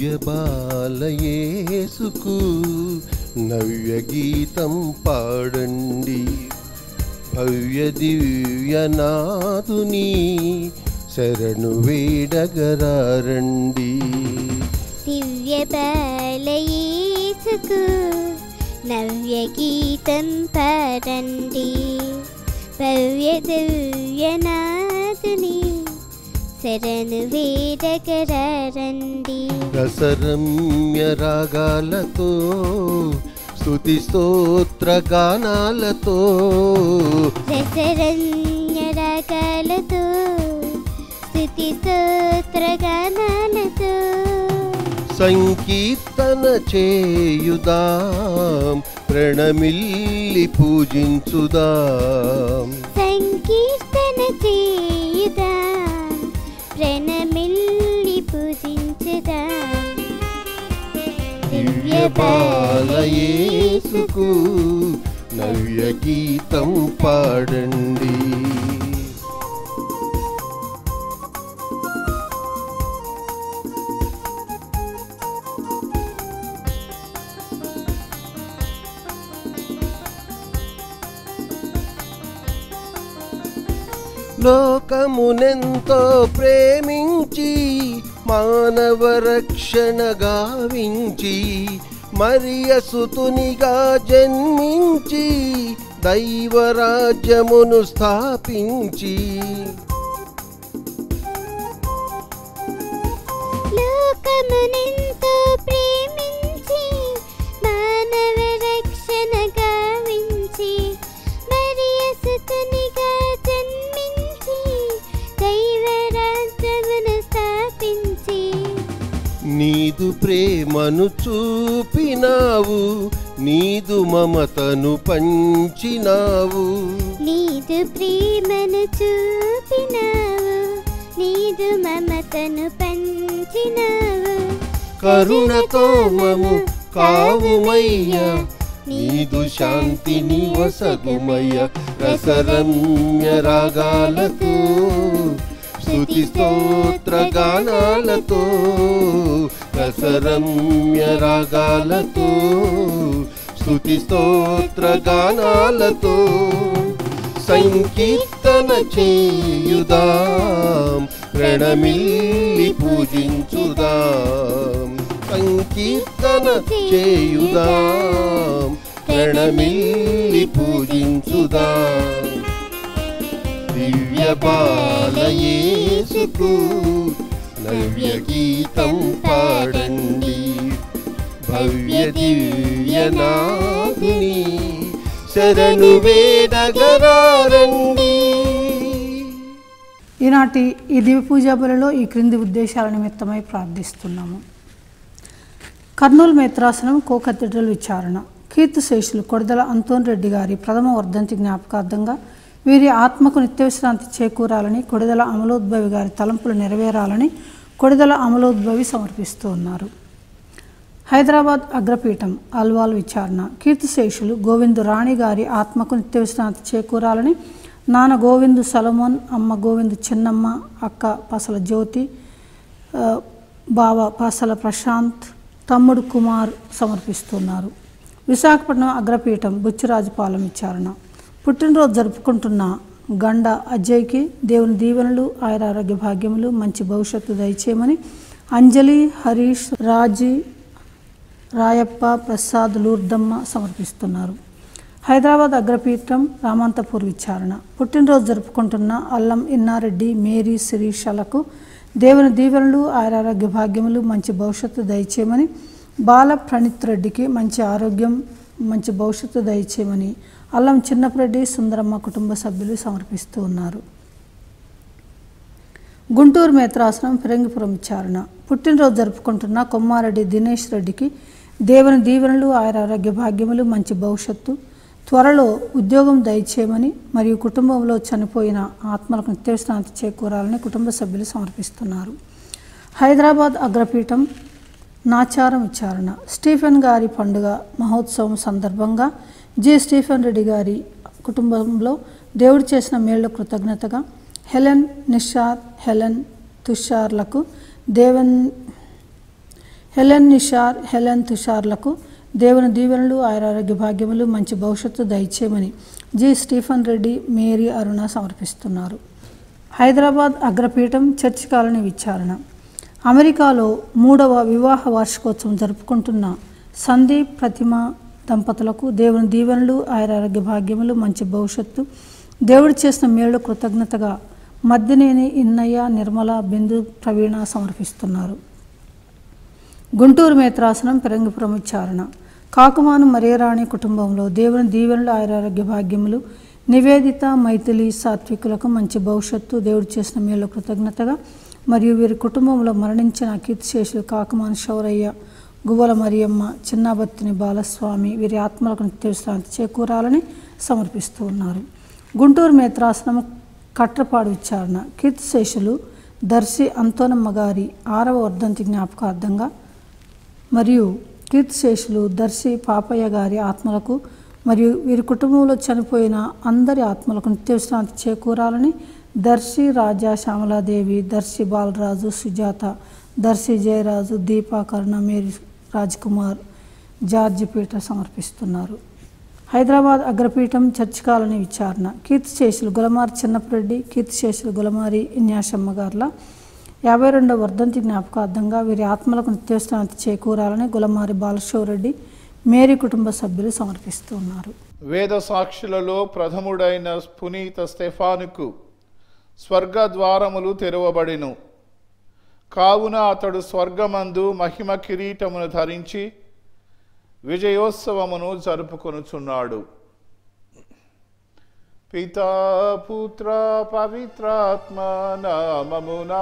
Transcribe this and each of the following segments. దివ్య బాలయేసుకు నవ్య గీతం పాడండి. భవ్య దివ్యనాదుని శరణు వేడగరండి. దివ్య బాలయేసుకు నవ్య గీతం పాడండి. భవ్య దివ్యనాదుని శరణు వేడగరండి. రసరమ్య రాగాలతో స్తుతి స్తోత్ర గానాలతో, రసరమ్య రాగాలతో స్తుతి స్తోత్ర గానాలతో సంకీర్తన చేయుదాం. ప్రణమిల్లి పూజించుదాం. సంకీర్తన చేయుదాం. ప్రణమిల్లి పూజించుదాం. దివ్య బాలయేసుకు నవ్య గీతం పాడండి. లోకమునెంతో ప్రేమించి మానవ రక్షణ గావించి, మరియ సుతునిగా జన్మించి దైవరాజ్యమును స్థాపించి, లోకమునెంతో ప్రేమించి మానవ రక్షణ గావించి, మరియ సుతునిగా జన్మించి దైవరాజ్యమును స్థాపించి, నీదు ప్రేమను చూపినావు. నీదు మమతను పంచినావు. నీదు ప్రేమను చూపినావు. నీదు మమతను పంచినావు. కరుణతో మము కావుమయ్య. నీదు శాంతిని వసగుమయ్య. రసరమ్య రాగాలతో స్తుతి స్తోత్ర గానాలతో, రసరమ్య రాగాలతో స్తుతి స్తోత్ర గానాలతో సంకీర్తన చేయుదాం. ప్రణమిల్లి పూజించుదాం. సంకీర్తన చేయుదాం. ప్రణమిల్లి పూజించుదాం. దివ్య బాలయేసుకు నవ్య గీతం పాడండి. భవ్య దివ్యనాథుని శరణు వేడగరండి. ఈనాటి ఈ దివ్య పూజా బలిలో ఈ క్రింది ఉద్దేశాల నిమిత్తమై ప్రార్థిస్తున్నాము. కర్నూలు మేత్రాసనం కోకథీడ్రల్ విచారణ. కీర్తిశేషులు కొడదల అంతోన్ రెడ్డి గారి ప్రథమ వర్ధంతి జ్ఞాపకార్థంగా వీరి ఆత్మకు నిత్యవిశ్రాంతి చేకూరాలని, కొడదల అమలోద్భవి గారి తలంపులు నెరవేరాలని కొడదల అమలోద్భవి సమర్పిస్తూ ఉన్నారు. హైదరాబాద్ అగ్రపీఠం అల్వాల్ విచారణ. కీర్తిశేషులు గోవిందు రాణి గారి ఆత్మకు నిత్యవిశ్రాంతి చేకూరాలని, నాన్న గోవిందు సలమోన్, అమ్మ గోవిందు చిన్నమ్మ, అక్క పసల జ్యోతి, బావ పసల ప్రశాంత్, తమ్ముడు కుమార్ సమర్పిస్తున్నారు. విశాఖపట్నం అగ్రపీఠం బుచ్చిరాజుపాలెం విచారణ. పుట్టినరోజు జరుపుకుంటున్న గండ అజయ్కి దేవుని దీవెనలు, ఆయుర ఆరోగ్య భాగ్యములు, మంచి భవిష్యత్తు దయచేయమని అంజలి, హరీష్, రాజీ, రాయప్ప, ప్రసాద్, లూర్దమ్మ సమర్పిస్తున్నారు. హైదరాబాద్ అగ్రపీఠం రామాంతపూర్ విచారణ. పుట్టినరోజు జరుపుకుంటున్న అల్లం ఇన్నారెడ్డి, మేరీ, శిరీషలకు దేవుని దీవెనలు, ఆయుర ఆరోగ్య భాగ్యములు, మంచి భవిష్యత్తు దయచేయమని, బాల ప్రణిత్ రెడ్డికి మంచి ఆరోగ్యం, మంచి భవిష్యత్తు దయచేయమని అల్లం చిన్నప్రెడ్డి, సుందరమ్మ కుటుంబ సభ్యులు సమర్పిస్తూ ఉన్నారు. గుంటూరు మేత్రాసనం ఫిరంగిపురం విచారణ. పుట్టినరోజు జరుపుకుంటున్న కొమ్మారెడ్డి దినేష్ రెడ్డికి దేవుని దీవెనలు, ఆయుర ఆరోగ్య భాగ్యములు, మంచి భవిష్యత్తు, త్వరలో ఉద్యోగం దయచేయమని మరియు కుటుంబంలో చనిపోయిన ఆత్మలకు నిత్యవిశ్రాంతి చేకూరాలని కుటుంబ సభ్యులు సమర్పిస్తున్నారు. హైదరాబాద్ అగ్రపీఠం నాచారం విచారణ. స్టీఫెన్ గారి పండుగ మహోత్సవం సందర్భంగా జి. స్టీఫెన్ రెడ్డి గారి కుటుంబంలో దేవుడు చేసిన మేళ్ల కృతజ్ఞతగా హెలెన్, నిషాద్, హెలెన్, తుషార్లకు హెలెన్ నిషార్, హెలెన్ తుషార్లకు దేవుని దీవెనలు, ఆయురారోగ్య భాగ్యములు, మంచి భవిష్యత్తు దయచేయమని G. Stephen Reddy, Mary Aruna సమర్పిస్తున్నారు. హైదరాబాద్ అగ్రపీఠం చర్చి కాలనీ విచారణ. అమెరికాలో 3వ వివాహ వార్షికోత్సవం జరుపుకుంటున్న సందీప్, ప్రతిమ దంపతులకు దేవుని దీవెనలు, ఆయురారోగ్య భాగ్యములు, మంచి భవిష్యత్తు, దేవుడు చేసిన మేలు కృతజ్ఞతగా మధ్యనేని ఇన్నయ్య, నిర్మల, బిందు, ప్రవీణ సమర్పిస్తున్నారు. గుంటూరు మేత్రాసనం, పెరంగిపురం విచారణ. కాకుమాను మరియరాణి కుటుంబంలో దేవుని దీవెనలు, ఆయురారోగ్య భాగ్యములు, నివేదిత, మైథిలి, సాత్వికులకు మంచి భవిష్యత్తు, దేవుడు చేసిన మేలు కృతజ్ఞతగా మరియు వీరి కుటుంబంలో మరణించిన కీర్తిశేషులు కాకుమాను శౌరయ్య, గువ్వల మరియమ్మ, చిన్నాబత్తిని బాలస్వామి వీరి ఆత్మలకు నిత్యవిశ్రాంతి చేకూరాలని సమర్పిస్తూ ఉన్నారు. గుంటూరు మేత్రాసనం, కట్రపాడు విచారణ. కీర్తిశేషులు దర్శి అంతోనమ్మ గారి 6వ వర్ధంతి జ్ఞాపకార్థంగా మరియు కీర్తిశేషులు దర్శి పాపయ్య గారి ఆత్మలకు మరియు వీరి కుటుంబంలో చనిపోయిన అందరి ఆత్మలకు నిత్యవిశ్రాంతి చేకూరాలని Darshi Raja, Shyamaladevi, Darshi Balaraju, Sujatha, Darshi Jayaraju, Deepa, Karuna, Mary, Rajkumar, George Peter సమర్పిస్తున్నారు. హైదరాబాద్ అగ్రపీఠం చర్చి కాలనీ విచారణ. కీర్తిశేషులు గులమారి చిన్నపురెడ్డి, కీర్తిశేషులు గులమారి ఇన్యాసమ్మ గార్ల 52వ వర్ధంతి జ్ఞాపకార్థంగా వీరి ఆత్మలకు నిత్యవిశ్రాంతి చేకూరాలని గులమారి బాలశివరెడ్డి, మేరీ కుటుంబ సభ్యులు సమర్పిస్తున్నారు. వేద సాక్షులలో ప్రథముడైన పునీత స్టెఫానుకు స్వర్గ ద్వారములు తెరవబడిను. కావున అతడు స్వర్గమందు మహిమ కిరీటమును ధరించి విజయోత్సవమును జరుపుకొనుచున్నాడు. పితా, పుత్ర, పవిత్రాత్మ నామమునా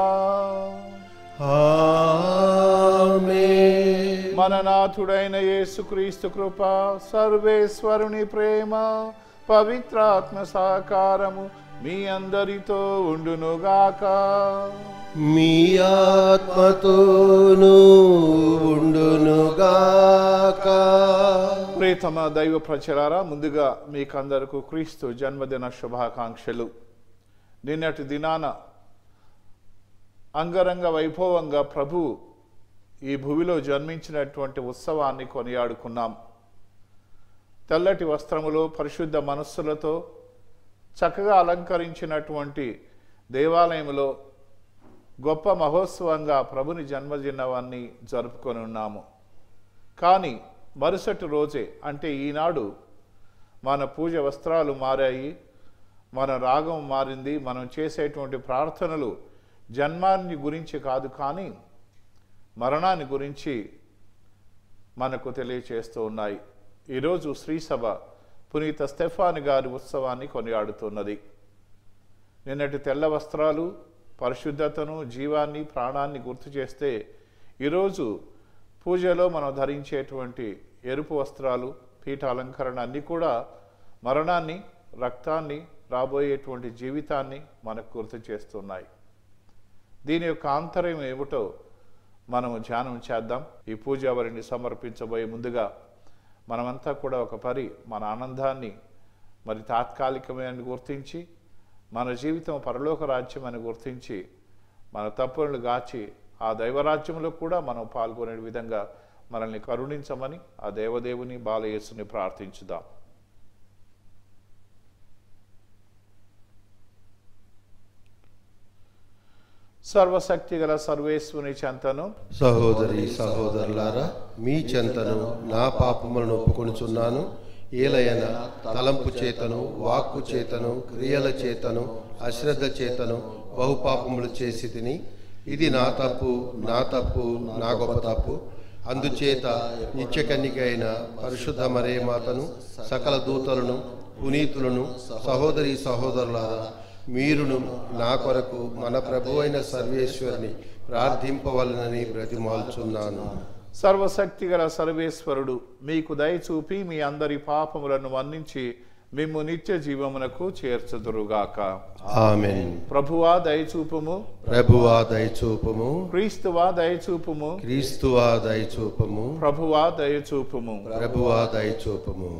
ఆమేన్. మననాథుడైన యేసుక్రీస్తు కృప, సర్వేశ్వరుని ప్రేమ, పవిత్రాత్మ సహకారము మీ అందరితో ఉండునుగాక. మీ ఆత్మతోను ఉండునుగాక. ప్రియతమ దైవ ప్రజలారా, ముందుగా మీకందరకు క్రీస్తు జన్మదిన శుభాకాంక్షలు. నిన్నటి దినాన అంగరంగ వైభవంగా ప్రభు ఈ భూమిలో జన్మించినటువంటి ఉత్సవాన్ని కొనియాడుకున్నాం. తెల్లటి వస్త్రములో పరిశుద్ధ మనస్సులతో చక్కగా అలంకరించినటువంటి దేవాలయంలో గొప్ప మహోత్సవంగా ప్రభుని జన్మదినాన్ని జరుపుకొని ఉన్నాము. కానీ మరుసటి రోజే అంటే ఈనాడు మన పూజ వస్త్రాలు మారాయి, మన రాగం మారింది, మనం చేసేటువంటి ప్రార్థనలు జన్మాన్ని గురించి కాదు కానీ మరణాన్ని గురించి మనకు తెలియచేస్తూ ఉన్నాయి. ఈరోజు శ్రీసభ పునీత స్టెఫాను గారి ఉత్సవాన్ని కొనియాడుతున్నది. నిన్నటి తెల్ల వస్త్రాలు పరిశుద్ధతను, జీవాన్ని, ప్రాణాన్ని గుర్తు చేస్తే ఈరోజు పూజలో మనం ధరించేటువంటి ఎరుపు వస్త్రాలు, పీఠ అలంకరణ అన్నీ కూడా మరణాన్ని, రక్తాన్ని, రాబోయేటువంటి జీవితాన్ని మనకు గుర్తు చేస్తున్నాయి. దీని యొక్క ఆంతర్యం ఏమిటో మనము ధ్యానం చేద్దాం. ఈ పూజ వారిని సమర్పించబోయే ముందుగా మనమంతా కూడా ఒక పరి మన ఆనందాన్ని మరి తాత్కాలికమైన గుర్తించి, మన జీవితం పరలోక రాజ్యం అని గుర్తించి, మన తప్పులను గాచి ఆ దైవరాజ్యంలో కూడా మనం పాల్గొనే విధంగా మనల్ని కరుణించమని ఆ దేవదేవుని, బాలయేసుని ప్రార్థించుదాం. సర్వశక్తి గల సర్వేశ్వరుని చెంతను, సహోదరి సహోదరులారా, మీ చెంతను నా పాపములను ఒప్పుకొనుచున్నాను. ఏలయన తలంపు చేతను, వాక్కు చేతను, క్రియల చేతను, అశ్రద్ధ చేతను బహుపాపములు చేసి తిని, ఇది నా తప్పు, నా తప్పు, నా గొప్ప తప్పు. అందుచేత నిత్యకన్యక అయిన పరిశుద్ధ మరేమాతను, సకల దూతలను, పునీతులను, సహోదరి సహోదరులారా, మీరును నా కొరకు మన ప్రభు అయిన సర్వేశ్వరుని ప్రార్థింపవలనని బ్రతిమాల్చున్నాను. సర్వశక్తి గల సర్వేశ్వరుడు మీకు దయచూపి మీ అందరి పాపములను మన్నించి మేము నిత్య జీవమునకు చేర్చుదురుగాక. ఆమేన్. ప్రభువా దయచూపుము, ప్రభువా దయచూపుము, క్రీస్తువా దయచూపుము, క్రీస్తువా దయచూపుము, ప్రభువా దయచూపుము, ప్రభువా దయచూపుము.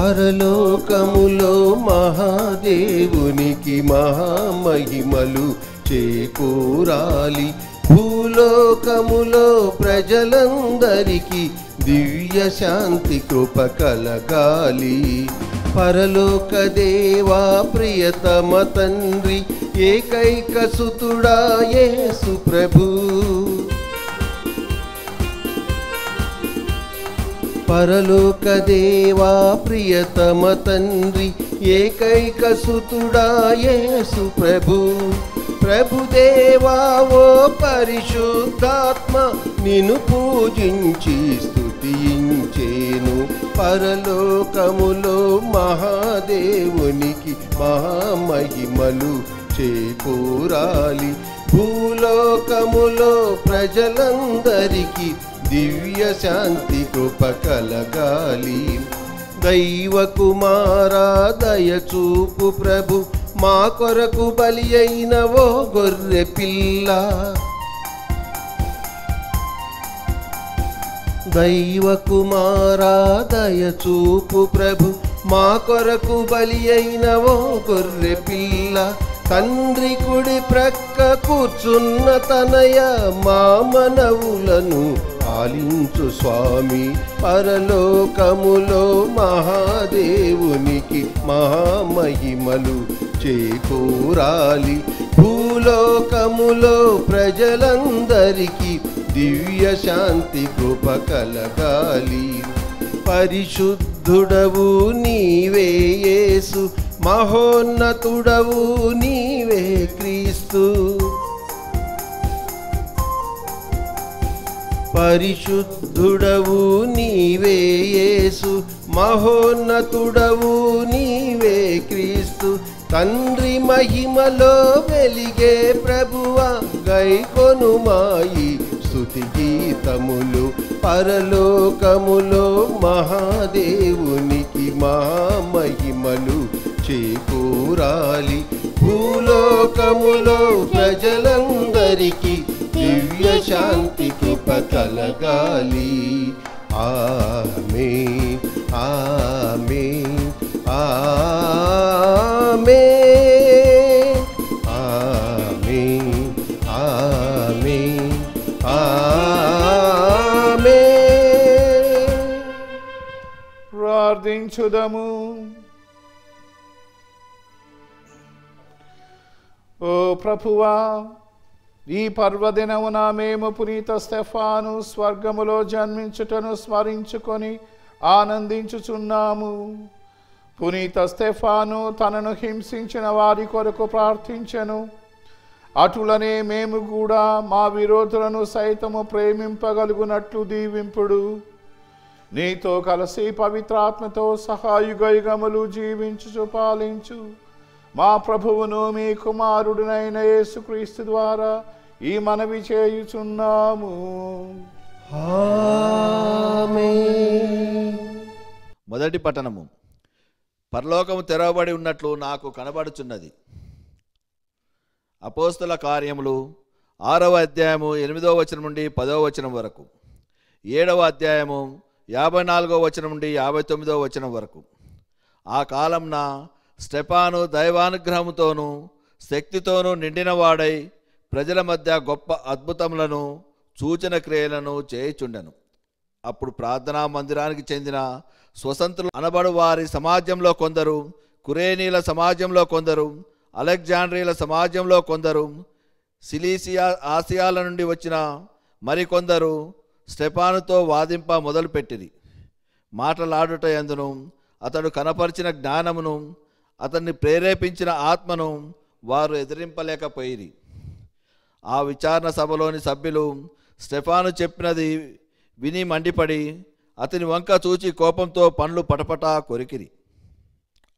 పరలోకములో మహాదేవునికి మహామహిమలు చేకూరాలి. భూలోకములో ప్రజలందరికీ దివ్య శాంతి కృప కలగాలి. పరలోక దేవా ప్రియతమ తండ్రి ఏకైక సుతుడా యేసు ప్రభు. పరలోక దేవా ప్రియతమ తండ్రి ఏకైక సుతుడా యేసు ప్రభు. ప్రభుదేవా ఓ పరిశుద్ధాత్మ నిన్ను పూజించి స్తుతించేను. పరలోకములో మహాదేవునికి మహామహిమలు చేకూరాలి. భూలోకములో ప్రజలందరికీ దివ్య శాంతి కృప కలగాలి. దైవ కుమారా దయచూపు ప్రభు, మా కొరకు బలి అయిన ఓ గొర్రె పిల్ల. దైవ కుమారా దయచూపు ప్రభు, మా కొరకు బలి అయిన ఓ గొర్రె పిల్ల. తండ్రి కుడి ప్రక్క కూర్చున్న తనయ మా మనవులను పాలించు స్వామి. పరలోకములో మహాదేవునికి మహామహిమలు చేకూరాలి. భూలోకములో ప్రజలందరికీ దివ్య శాంతి కృప కలగాలి. పరిశుద్ధుడవు నీవే యేసు, మహోన్నతుడవు నీవే క్రీస్తు. పరిశుద్ధుడవు నీవే యేసు, మహోన్నతుడవు నీవే క్రీస్తు. తండ్రి మహిమలో వెలిగే ప్రభువా గైకొనుమాయి స్తుతి గీతములు. పరలోకములో మహాదేవునికి మహామహిమలు చేకూరాలి. భూలోకములో ప్రజలందరికీ దివ్య శాంతి కృప కలగాలి. ఆమేన్ ఆమేన్ ఆమేన్ ఆమేన్ ఆమేన్ ఆమేన్. ప్రార్థించుదాము. ఓ ప్రభువా, ఈ పర్వదినమున మేము పునీత స్టెఫాను స్వర్గములో జన్మించుటను స్మరించుకొని ఆనందించుచున్నాము. పునీత స్టెఫాను తనను హింసించిన వారి కొరకు ప్రార్థించెను. అటులనే మేము కూడా మా విరోధులను సైతము ప్రేమింపగలుగునట్లు దీవింపుడు. నీతో కలిసి పవిత్రాత్మతో సహా యుగయుగములు జీవించుచు పాలించు మా ప్రభువును మీ కుమారుడునైన యేసుక్రీస్తు ద్వారా ఈ మనవి చేయుచున్నాము. ఆమేన్. మొదటి పఠనము. పరలోకము తెరవబడి ఉన్నట్లు నాకు కనబడుచున్నది. అపోస్తుల కార్యములు 6వ అధ్యాయము 8వ వచనం నుండి 10వ వచనం వరకు, 7వ అధ్యాయము 54వ వచనం నుండి 59వ వచనం వరకు. ఆ కాలంన స్టెఫాను దైవానుగ్రహముతోనూ శక్తితోనూ నిండినవాడై ప్రజల మధ్య గొప్ప అద్భుతములను సూచన క్రియలను చేయుచుండెను. అప్పుడు ప్రార్థనా మందిరానికి చెందిన స్వతంత్రులు అనబడు వారి సమాజంలో కొందరు, కురేనీల సమాజంలో కొందరు, అలెగ్జాండ్రియల సమాజంలో కొందరు, సిలీసియా ఆసియాల నుండి వచ్చిన మరికొందరు స్టెఫానుతో వాదింప మొదలుపెట్టిరి. మాటలాడుట ఎందును అతడు కనపరిచిన జ్ఞానమును, అతన్ని ప్రేరేపించిన ఆత్మను వారు ఎదిరింపలేకపోయిరి. ఆ విచారణ సభలోని సభ్యులు స్టెఫాను చెప్పినది విని మండిపడి అతని వంక చూచి కోపంతో పండ్లు పటపటా కొరికిరి.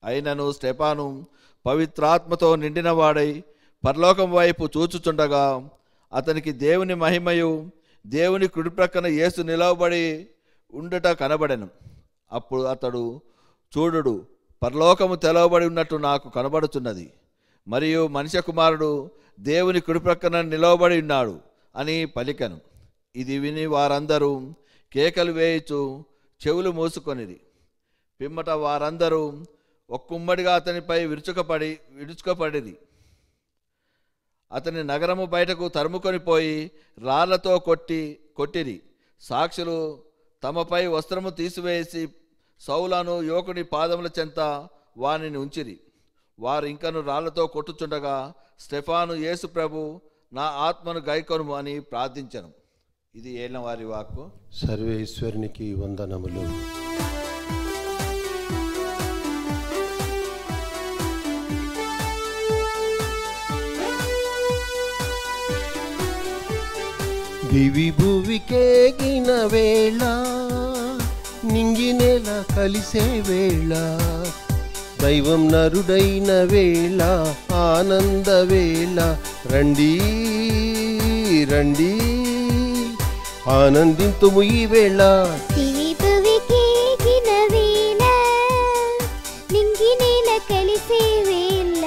అయినను స్టెఫాను పవిత్రాత్మతో నిండినవాడై పరలోకం వైపు చూచుచుండగా అతనికి దేవుని మహిమయు దేవుని కుడిప్రక్కన యేసు నిలవబడి ఉండుట కనబడెను. అప్పుడు అతడు, చూడుడు, పరలోకము తెలవబడి ఉన్నట్టు నాకు కనబడుతున్నది, మరియు మనిషి కుమారుడు దేవుని కుడిప్రక్కన నిలవబడి ఉన్నాడు అని పలికెను. ఇది విని వారందరూ కేకలు వేయుచు చెవులు మూసుకొనిరి. పిమ్మట వారందరూ ఒక్కమ్మడిగా అతనిపై విరుచుకపడేది. అతని నగరము బయటకు తరుముకొని పోయి రాళ్లతో కొట్టిరి. సాక్షులు తమపై వస్త్రము తీసివేసి సౌలను యువకుని పాదముల చెంత వానిని ఉంచిరి. వారు ఇంకను రాళ్లతో కొట్టుచుండగా స్టెఫాను, యేసు ప్రభు నా ఆత్మను గైకొనుము అని ప్రార్థించను. ఇది ఏలినవారి వాక్కు. సర్వేశ్వరునికి వందనములు. దివి భువికేగిన వేళ, నింగినేల కలిసే వేళ, దైవం నరుడైన వేళ, ఆనంద వేళ, రండి రండి ఆనందింతుము ఈ వేళ. దివి భువికేగిన వేళ, నింగినేల కలిసే వేళ,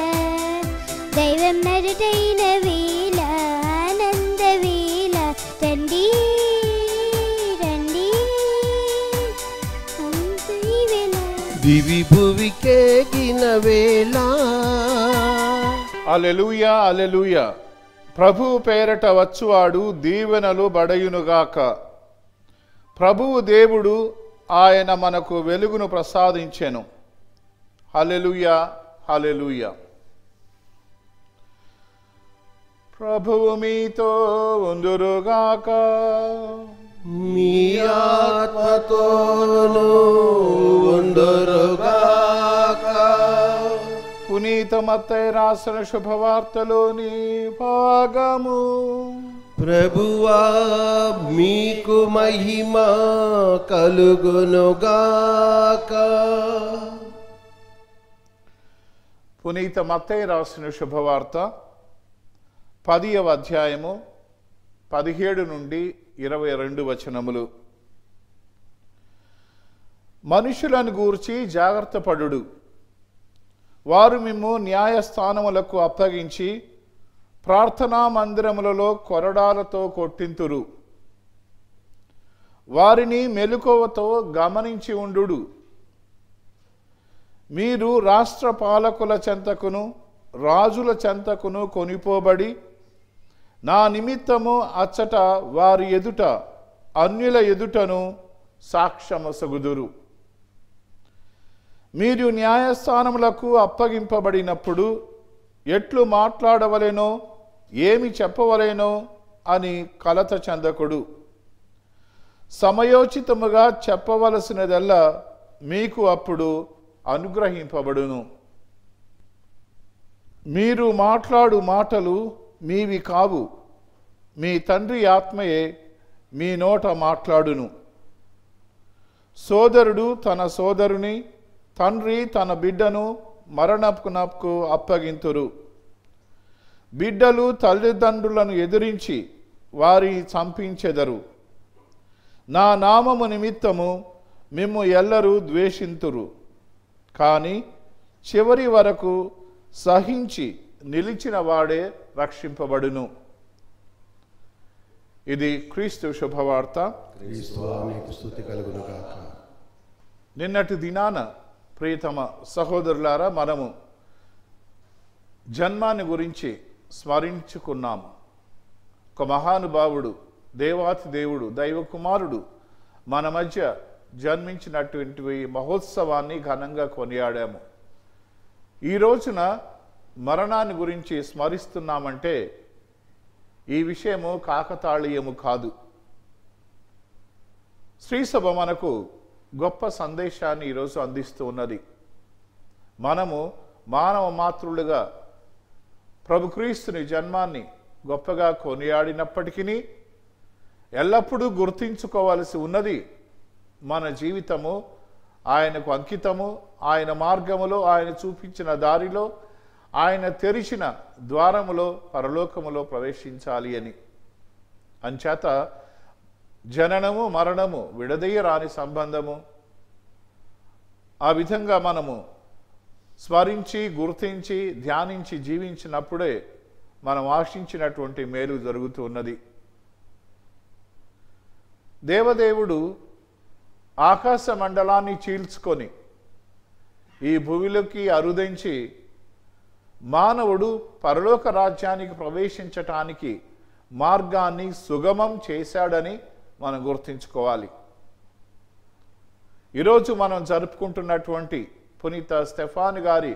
దైవం నరుడైన వేళ, ఆనంద వేళ, రండి రండి ఈ వేళ. దివి భువికేగిన వేళ. హల్లెలూయా హల్లెలూయా. ప్రభువు పేరట వచ్చువాడు దీవెనలు బడయునుగాక. ప్రభువు దేవుడు ఆయన మనకు వెలుగును ప్రసాదించెను. హల్లెలూయా హల్లెలూయా. ప్రభువు మీతో ఉండురుగాక. మీ ఆత్మతోను ఉండురుగాక. పునీత మత్తయి రాసిన శుభవార్తలోని భాగము. ప్రభువా మీకు మహిమ కలుగునుగాక. పునీత మత్తయి రాసిన శుభవార్త 10వ అధ్యాయము 17 నుండి 22 వచనములు. మనుషులను గూర్చి జాగ్రత్త పడుడు, వారు మిమ్ము న్యాయస్థానములకు అప్పగించి ప్రార్థనా మందిరములలో కొరడాలతో కొట్టింతురు. వారిని మెలుకువతో గమనించి ఉండు. మీరు రాష్ట్ర పాలకుల చెంతకును రాజుల చెంతకును కొనిపోబడి నా నిమిత్తము అచ్చట వారి ఎదుట అన్యుల ఎదుటను సాక్ష్యమొసగుదురు. మీరు న్యాయస్థానములకు అప్పగింపబడినప్పుడు ఎట్లు మాట్లాడవలెనో ఏమి చెప్పవలెనో అని కలత చెందకుడు. సమయోచితముగా చెప్పవలసినదల్లా మీకు అప్పుడు అనుగ్రహింపబడును. మీరు మాట్లాడు మాటలు మీవి కావు, మీ తండ్రి ఆత్మయే మీ నోట మాట్లాడును. సోదరుడు తన సోదరుని, తండ్రి తన బిడ్డను మరణపునకు అప్పగింతురు. బిడ్డలు తల్లిదండ్రులను ఎదిరించి వారి చంపించెదరు. నా నామము నిమిత్తము మిమ్ము ఎల్లరూ ద్వేషింతురు. కానీ చివరి వరకు సహించి నిలిచిన వాడే రక్షింపబడును. ఇది క్రీస్తు శుభవార్త. నిన్నటి దినాన ప్రియతమ సహోదరులారా, మనము జన్మాన్ని గురించి స్మరించుకున్నాము. ఒక మహానుభావుడు, దేవాతి దేవుడు, దైవకుమారుడు మన మధ్య జన్మించినటువంటి మహోత్సవాన్ని ఘనంగా కొనియాడాము. ఈ రోజున మరణాన్ని గురించి స్మరిస్తున్నామంటే ఈ విషయము కాకతాళీయము కాదు. శ్రీసభ మనకు గొప్ప సందేశాన్ని ఈరోజు అందిస్తూ ఉన్నది. మనము మానవ మాతృలుగా ప్రభుక్రీస్తుని జన్మాన్ని గొప్పగా కొనియాడినప్పటికీ ఎల్లప్పుడూ గుర్తించుకోవాల్సి ఉన్నది, మన జీవితము ఆయనకు అంకితము. ఆయన మార్గములో, ఆయన చూపించిన దారిలో, ఆయన తెరిచిన ద్వారములో, పరలోకములో ప్రవేశించాలి అని. అంచేత జననము మరణము విడదీయరాని సంబంధము. ఆ విధంగా మనము స్మరించి, గుర్తించి, ధ్యానించి జీవించినప్పుడే మనం ఆశించినటువంటి మేలు జరుగుతూ ఉన్నది. దేవదేవుడు ఆకాశ మండలాన్ని చీల్చుకొని ఈ భూమిలోకి అరుదించి మానవుడు పరలోక రాజ్యానికి ప్రవేశించడానికి మార్గాన్ని సుగమం చేశాడని మనం గుర్తించుకోవాలి. ఈరోజు మనం జరుపుకుంటున్నటువంటి పునీత స్టెఫాన్ గారి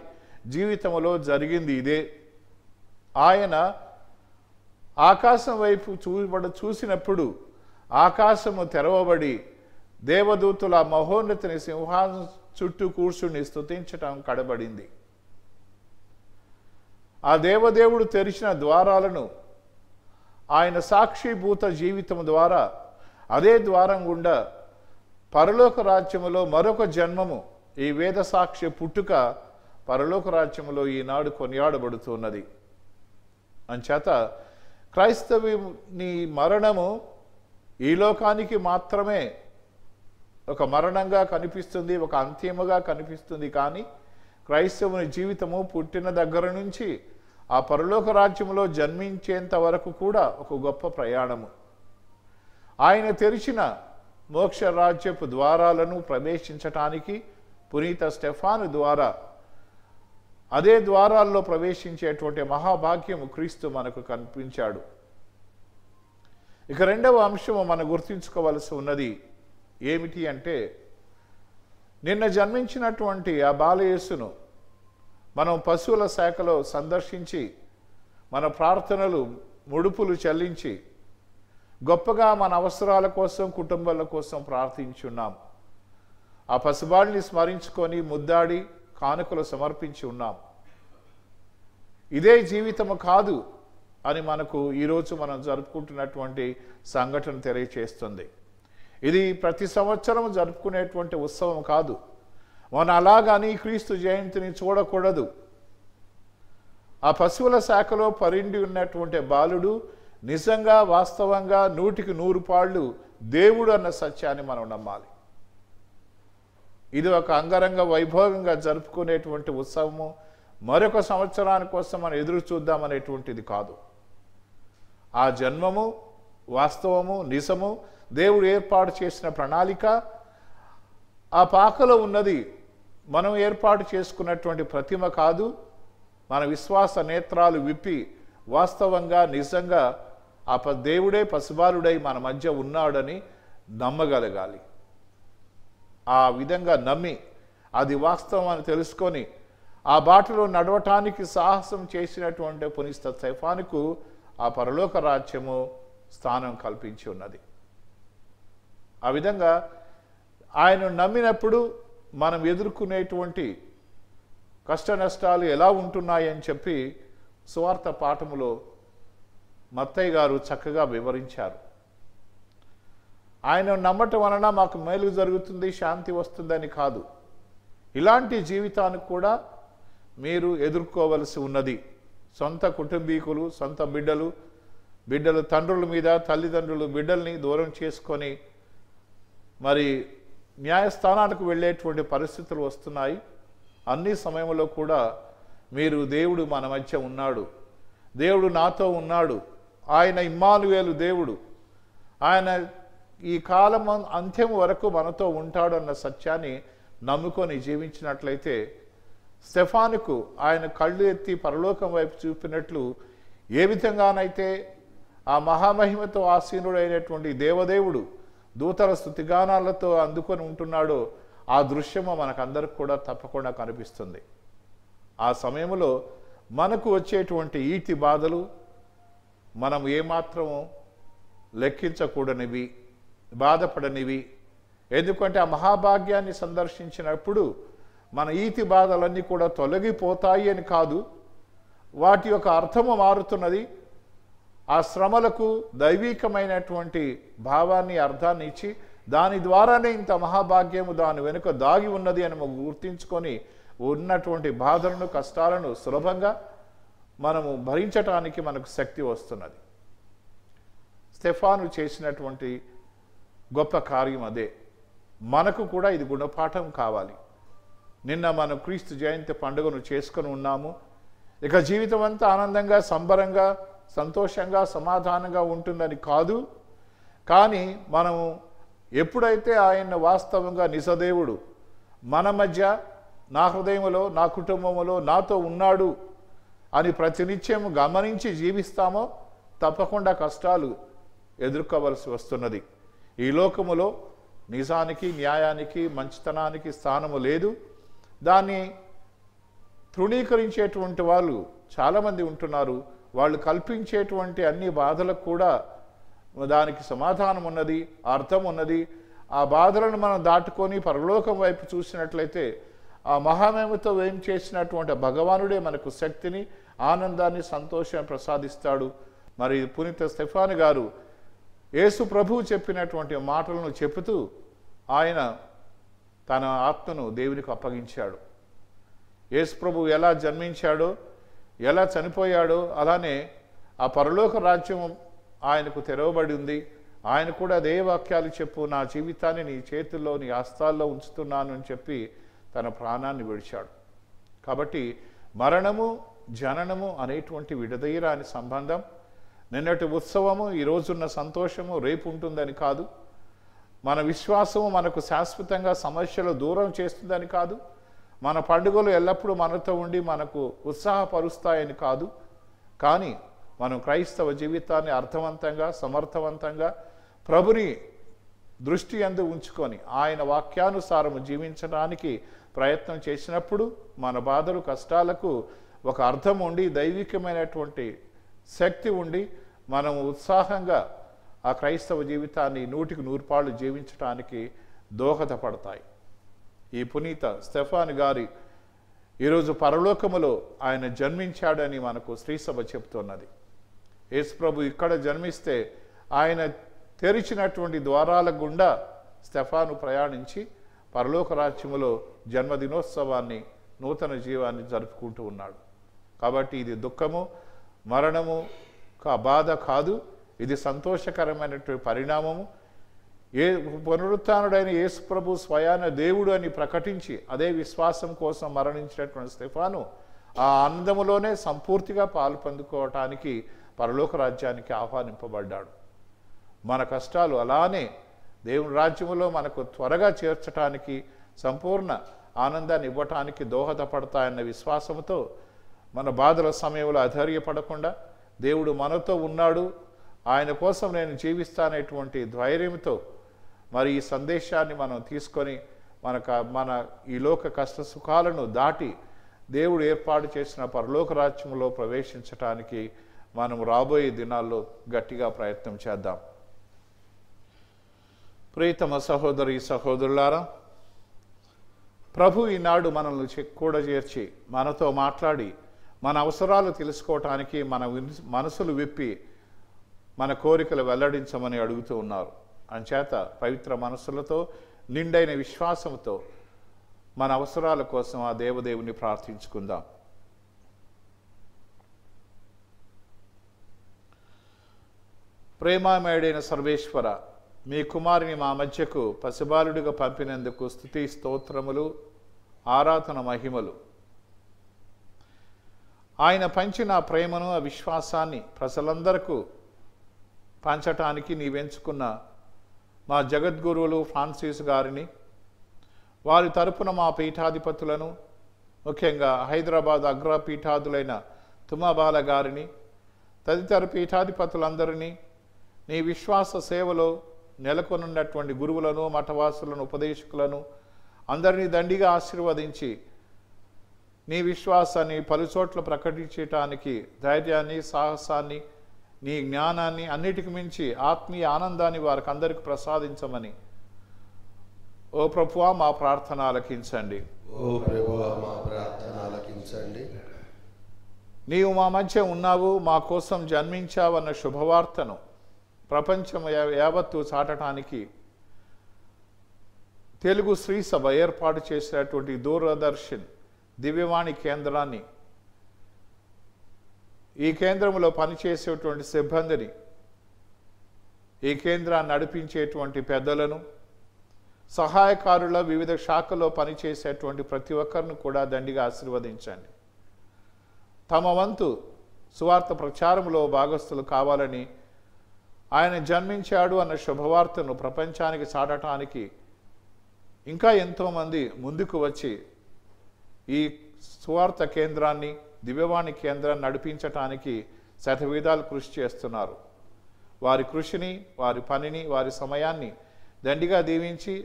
జీవితంలో జరిగింది ఇదే. ఆయన ఆకాశం వైపు చూసినప్పుడు ఆకాశము తెరవబడి దేవదూతుల మహోన్నతిని సింహాసనం చుట్టూ కూర్చుని స్తుతించటం కడబడింది. ఆ దేవదేవుడు తెరిచిన ద్వారాలను ఆయన సాక్షిభూత జీవితం ద్వారా అదే ద్వారం గుండా పరలోక రాజ్యములో మరొక జన్మము, ఈ వేద సాక్ష్య పుట్టుక పరలోక రాజ్యములో ఈనాడు కొనియాడబడుతున్నది. అంచేత క్రైస్తవుని మరణము ఈ లోకానికి మాత్రమే ఒక మరణంగా కనిపిస్తుంది, ఒక అంతిమగా కనిపిస్తుంది. కానీ క్రైస్తవుని జీవితము పుట్టిన దగ్గర నుంచి ఆ పరలోక రాజ్యంలో జన్మించేంత వరకు కూడా ఒక గొప్ప ప్రయాణము. ఆయన తెరిచిన మోక్ష రాజ్యపు ద్వారాలను ప్రవేశించటానికి పునీత స్టెఫాన్ ద్వారా అదే ద్వారాల్లో ప్రవేశించేటువంటి మహాభాగ్యము క్రీస్తు మనకు కనిపించాడు. ఇక రెండవ అంశము మనం గుర్తించుకోవలసి ఉన్నది ఏమిటి అంటే, నిన్న జన్మించినటువంటి ఆ బాలయేసును మనం పశువుల శాఖలో సందర్శించి మన ప్రార్థనలు ముడుపులు చెల్లించి గొప్పగా మన అవసరాల కోసం కుటుంబాల కోసం ప్రార్థించున్నాం. ఆ పసిబాడిని స్మరించుకొని ముద్దాడి కానుకలు సమర్పించి ఉన్నాం. ఇదే జీవితము కాదు అని మనకు ఈరోజు మనం జరుపుకుంటున్నటువంటి సంఘటన తెలియచేస్తుంది. ఇది ప్రతి సంవత్సరం జరుపుకునేటువంటి ఉత్సవం కాదు. మనం అలాగని క్రీస్తు జయంతిని చూడకూడదు. ఆ పశువుల శాఖలో పరిండి ఉన్నటువంటి బాలుడు నిజంగా వాస్తవంగా 100కి 100 పాళ్ళు దేవుడు అన్న సత్యాన్ని మనం నమ్మాలి. ఇది ఒక అంగరంగ వైభవంగా జరుపుకునేటువంటి ఉత్సవము, మరొక సంవత్సరాని కోసం మనం ఎదురు చూద్దామనేటువంటిది కాదు. ఆ జన్మము వాస్తవము, నిజము, దేవుడు ఏర్పాటు చేసిన ప్రణాళిక. ఆ పాకలో ఉన్నది మనం ఏర్పాటు చేసుకున్నటువంటి ప్రతిమ కాదు. మన విశ్వాస నేత్రాలు విప్పి వాస్తవంగా నిజంగా ఆ దేవుడే పసిబాలుడై మన మధ్య ఉన్నాడని నమ్మగలగాలి. ఆ విధంగా నమ్మి అది వాస్తవం అని తెలుసుకొని ఆ బాటలో నడవటానికి సాహసం చేసినటువంటి పునీత స్టెఫాన్‌కు ఆ పరలోక రాజ్యము స్థానం కల్పించి ఉన్నది. ఆ విధంగా ఆయనను నమ్మినప్పుడు మనం ఎదుర్కొనేటువంటి కష్ట నష్టాలు ఎలా ఉంటున్నాయని చెప్పి సువార్త పాఠములో మత్తయి గారు చక్కగా వివరించారు. ఆయన నమ్మటం వలన మాకు మేలు జరుగుతుంది, శాంతి వస్తుందని కాదు. ఇలాంటి జీవితానికి కూడా మీరు ఎదుర్కోవలసి ఉన్నది. సొంత కుటుంబీకులు, సొంత బిడ్డలు తండ్రుల మీద, తల్లిదండ్రులు బిడ్డల్ని దూరం చేసుకొని మరి న్యాయస్థానాలకు వెళ్ళేటువంటి పరిస్థితులు వస్తున్నాయి. అన్ని సమయంలో కూడా మీరు దేవుడు మన మధ్య ఉన్నాడు, దేవుడు నాతో ఉన్నాడు, ఆయన ఇమ్మానుయేలు దేవుడు, ఆయన ఈ కాలం అంత్యం వరకు మనతో ఉంటాడు అన్న సత్యాన్ని నమ్ముకొని జీవించినట్లయితే స్టెఫాన్‌కు ఆయన కళ్ళు ఎత్తి పరలోకం వైపు చూపినట్లు ఏ విధంగానైతే ఆ మహామహిమతో ఆసీనుడైనటువంటి దేవదేవుడు దూతల స్తుతిగానాలతో అందుకొని ఉంటున్నాడో ఆ దృశ్యము మనకందరికి కూడా తప్పకుండా కనిపిస్తుంది. ఆ సమయంలో మనకు వచ్చేటువంటి ఈతి బాధలు మనం ఏమాత్రము లెక్కించకూడనివి, బాధపడనివి. ఎందుకంటే ఆ మహాభాగ్యాన్ని సందర్శించినప్పుడు మన ఈతి బాధలన్నీ కూడా తొలగిపోతాయి అని కాదు, వాటి యొక్క అర్థము మారుతున్నది. ఆ శ్రమలకు దైవీకమైనటువంటి భావాన్ని, అర్థాన్ని ఇచ్చి దాని ద్వారానే ఇంత మహాభాగ్యము దాని వెనుక దాగి ఉన్నది అని మనం గుర్తించుకొని ఉన్నటువంటి బాధలను, కష్టాలను సులభంగా మనము భరించటానికి మనకు శక్తి వస్తున్నది. స్టెఫాను చేసినటువంటి గొప్ప కార్యం అదే. మనకు కూడా ఇది గుణపాఠం కావాలి. నిన్న మనం క్రీస్తు జయంతి పండుగను చేసుకొని ఉన్నాము. ఇక జీవితం అంతా ఆనందంగా, సంబరంగా, సంతోషంగా, సమాధానంగా ఉంటుందని కాదు. కానీ మనము ఎప్పుడైతే ఆయన వాస్తవంగా నిజదేవుడు మన మధ్య, నా హృదయములో నా కుటుంబములో నాతో ఉన్నాడు అని ప్రతినిత్యం గమనించి జీవిస్తామో తప్పకుండా కష్టాలు ఎదుర్కోవలసి వస్తున్నది. ఈ లోకములో నిజానికి న్యాయానికి మంచితనానికి స్థానము లేదు. దాన్ని తృణీకరించేటువంటి వాళ్ళు చాలామంది ఉంటున్నారు. వాళ్ళు కల్పించేటువంటి అన్ని బాధలకు కూడా దానికి సమాధానం ఉన్నది, అర్థం ఉన్నది. ఆ బాధలను మనం దాటుకొని పరలోకం వైపు చూసినట్లయితే ఆ మహామేమతో ఏం చేసినటువంటి భగవానుడే మనకు శక్తిని, ఆనందాన్ని, సంతోషాన్ని ప్రసాదిస్తాడు. మరి పునీత స్టెఫాన్ గారు యేసు ప్రభువు చెప్పినటువంటి మాటలను చెబుతూ ఆయన తన ఆత్మను దేవునికి అప్పగించాడు. యేసు ప్రభువు ఎలా జన్మించాడో, ఎలా చనిపోయాడో, అలానే ఆ పరలోక రాజ్యం ఆయనకు తెరవబడి ఉంది. ఆయన కూడా అదే వాక్యాలు చెప్పు, నా జీవితాన్ని నీ చేతుల్లో నీ హస్తాల్లో ఉంచుతున్నాను అని చెప్పి తన ప్రాణాన్ని విడిచాడు. కాబట్టి మరణము జననము అనేటువంటి విడదీయరాని సంబంధం. నిన్నటి ఉత్సవము, ఈరోజున్న సంతోషము రేపు ఉంటుందని కాదు. మన విశ్వాసము మనకు శాశ్వతంగా సమస్యలు దూరం చేస్తుందని కాదు. మన పండుగలు ఎల్లప్పుడూ మనతో ఉండి మనకు ఉత్సాహపరుస్తాయని కాదు. కానీ మనం క్రైస్తవ జీవితాన్ని అర్థవంతంగా, సమర్థవంతంగా, ప్రభుని దృష్టి అందు ఉంచుకొని ఆయన వాక్యానుసారము జీవించడానికి ప్రయత్నం చేసినప్పుడు మన బాధలు, కష్టాలకు ఒక అర్థం ఉండి, దైవికమైనటువంటి శక్తి ఉండి, మనం ఉత్సాహంగా ఆ క్రైస్తవ జీవితాన్ని 100% జీవించడానికి దోహదపడతాయి. ఈ పునీత స్టెఫాన్ గారి ఈరోజు పరలోకములో ఆయన జన్మించాడని మనకు శ్రీసభ చెబుతున్నది. యేసు ప్రభు ఇక్కడ జన్మిస్తే ఆయన తెరిచినటువంటి ద్వారాల గుండా స్టెఫాను ప్రయాణించి పరలోక రాజ్యములో జన్మదినోత్సవాన్ని, నూతన జీవాన్ని జరుపుకుంటూ ఉన్నాడు. కాబట్టి ఇది దుఃఖము, మరణము బాధ కాదు, ఇది సంతోషకరమైనటువంటి పరిణామము. పునరుత్థానుడైన యేసు ప్రభు స్వయాన దేవుడు అని ప్రకటించి అదే విశ్వాసం కోసం మరణించినటువంటి స్టెఫాను ఆ ఆనందములోనే సంపూర్తిగా పాలు పొందుకోవటానికి పరలోక రాజ్యానికి ఆహ్వానింపబడ్డాడు. మన కష్టాలు అలానే దేవుని రాజ్యములో మనకు త్వరగా చేర్చటానికి, సంపూర్ణ ఆనందాన్ని ఇవ్వటానికి దోహదపడతాయన్న విశ్వాసంతో మన బాధల సమయంలో అధైర్యపడకుండా, దేవుడు మనతో ఉన్నాడు, ఆయన కోసం నేను జీవిస్తానేటువంటి ధైర్యంతో మరి ఈ సందేశాన్ని మనం తీసుకొని మన ఈ లోక కష్ట సుఖాలను దాటి దేవుడు ఏర్పాటు చేసిన పరలోక రాజ్యంలో ప్రవేశించటానికి మనం రాబోయే దినాల్లో గట్టిగా ప్రయత్నం చేద్దాం. ప్రియతమ సహోదరి సహోదరులారా, ప్రభు ఈనాడు మనల్ని కూడా చేర్చి మనతో మాట్లాడి మన అవసరాలు తెలుసుకోవటానికి మన మనసులు విప్పి మన కోరికలు వెల్లడించమని అడుగుతూ ఉన్నారు. అంచేత పవిత్ర మనసులతో, నిండైన విశ్వాసంతో మన అవసరాల కోసం ఆ దేవదేవుని ప్రార్థించుకుందాం. ప్రేమామయుడైన సర్వేశ్వర, మీ కుమారుని మా మధ్యకు పసిబాలుడిగా పంపినందుకు స్తుతి స్తోత్రములు, ఆరాధన మహిమలు. ఆయన పంచిన ప్రేమను, ఆ విశ్వాసాన్ని ప్రజలందరకు పంచటానికి నీవెంచుకున్న మా జగద్గురువులు ఫ్రాన్సిస్ గారిని, వారి తరపున మా పీఠాధిపతులను, ముఖ్యంగా హైదరాబాద్ అగ్రపీఠాదులైన తుమ్మబాల గారిని, తదితర పీఠాధిపతులందరినీ, నీ విశ్వాస సేవలో నెలకొనున్నటువంటి గురువులను, మఠవాసులను, ఉపదేశకులను అందరినీ దండిగా ఆశీర్వదించి నీ విశ్వాసాన్ని పలుచోట్ల ప్రకటించటానికి ధైర్యాన్ని, సాహసాన్ని, నీ జ్ఞానాన్ని, అన్నిటికి మించి ఆత్మీయ ఆనందాన్ని వారికి అందరికీ ప్రసాదించమని ఓ ప్రభువా మా ప్రార్థన ఆలకించండి. ఓ ప్రభువా మా ప్రార్థన ఆలకించండి. నీవు మా మధ్య ఉన్నావు, మా కోసం జన్మించావన్న శుభవార్తను ప్రపంచం యావత్తు చాటటానికి తెలుగు శ్రీసభ ఏర్పాటు చేసినటువంటి దూరదర్శన్ దివ్యవాణి కేంద్రాన్ని, ఈ కేంద్రంలో పనిచేసేటువంటి సిబ్బందిని, ఈ కేంద్రాన్ని నడిపించేటువంటి పెద్దలను, సహాయకారుల వివిధ శాఖల్లో పనిచేసేటువంటి ప్రతి ఒక్కరిని కూడా దండిగా ఆశీర్వదించండి. తమ వంతు సువార్త ప్రచారంలో భాగస్థులు కావాలని, ఆయన జన్మించాడు అన్న శుభవార్తను ప్రపంచానికి చాటటానికి ఇంకా ఎంతోమంది ముందుకు వచ్చి ఈ సువార్త కేంద్రాన్ని దివ్యవాణి కేంద్రాన్ని నడిపించడానికి శతవిధాలు కృషి చేస్తున్నారు. వారి కృషిని, వారి పనిని, వారి సమయాన్ని దండిగా దీవించి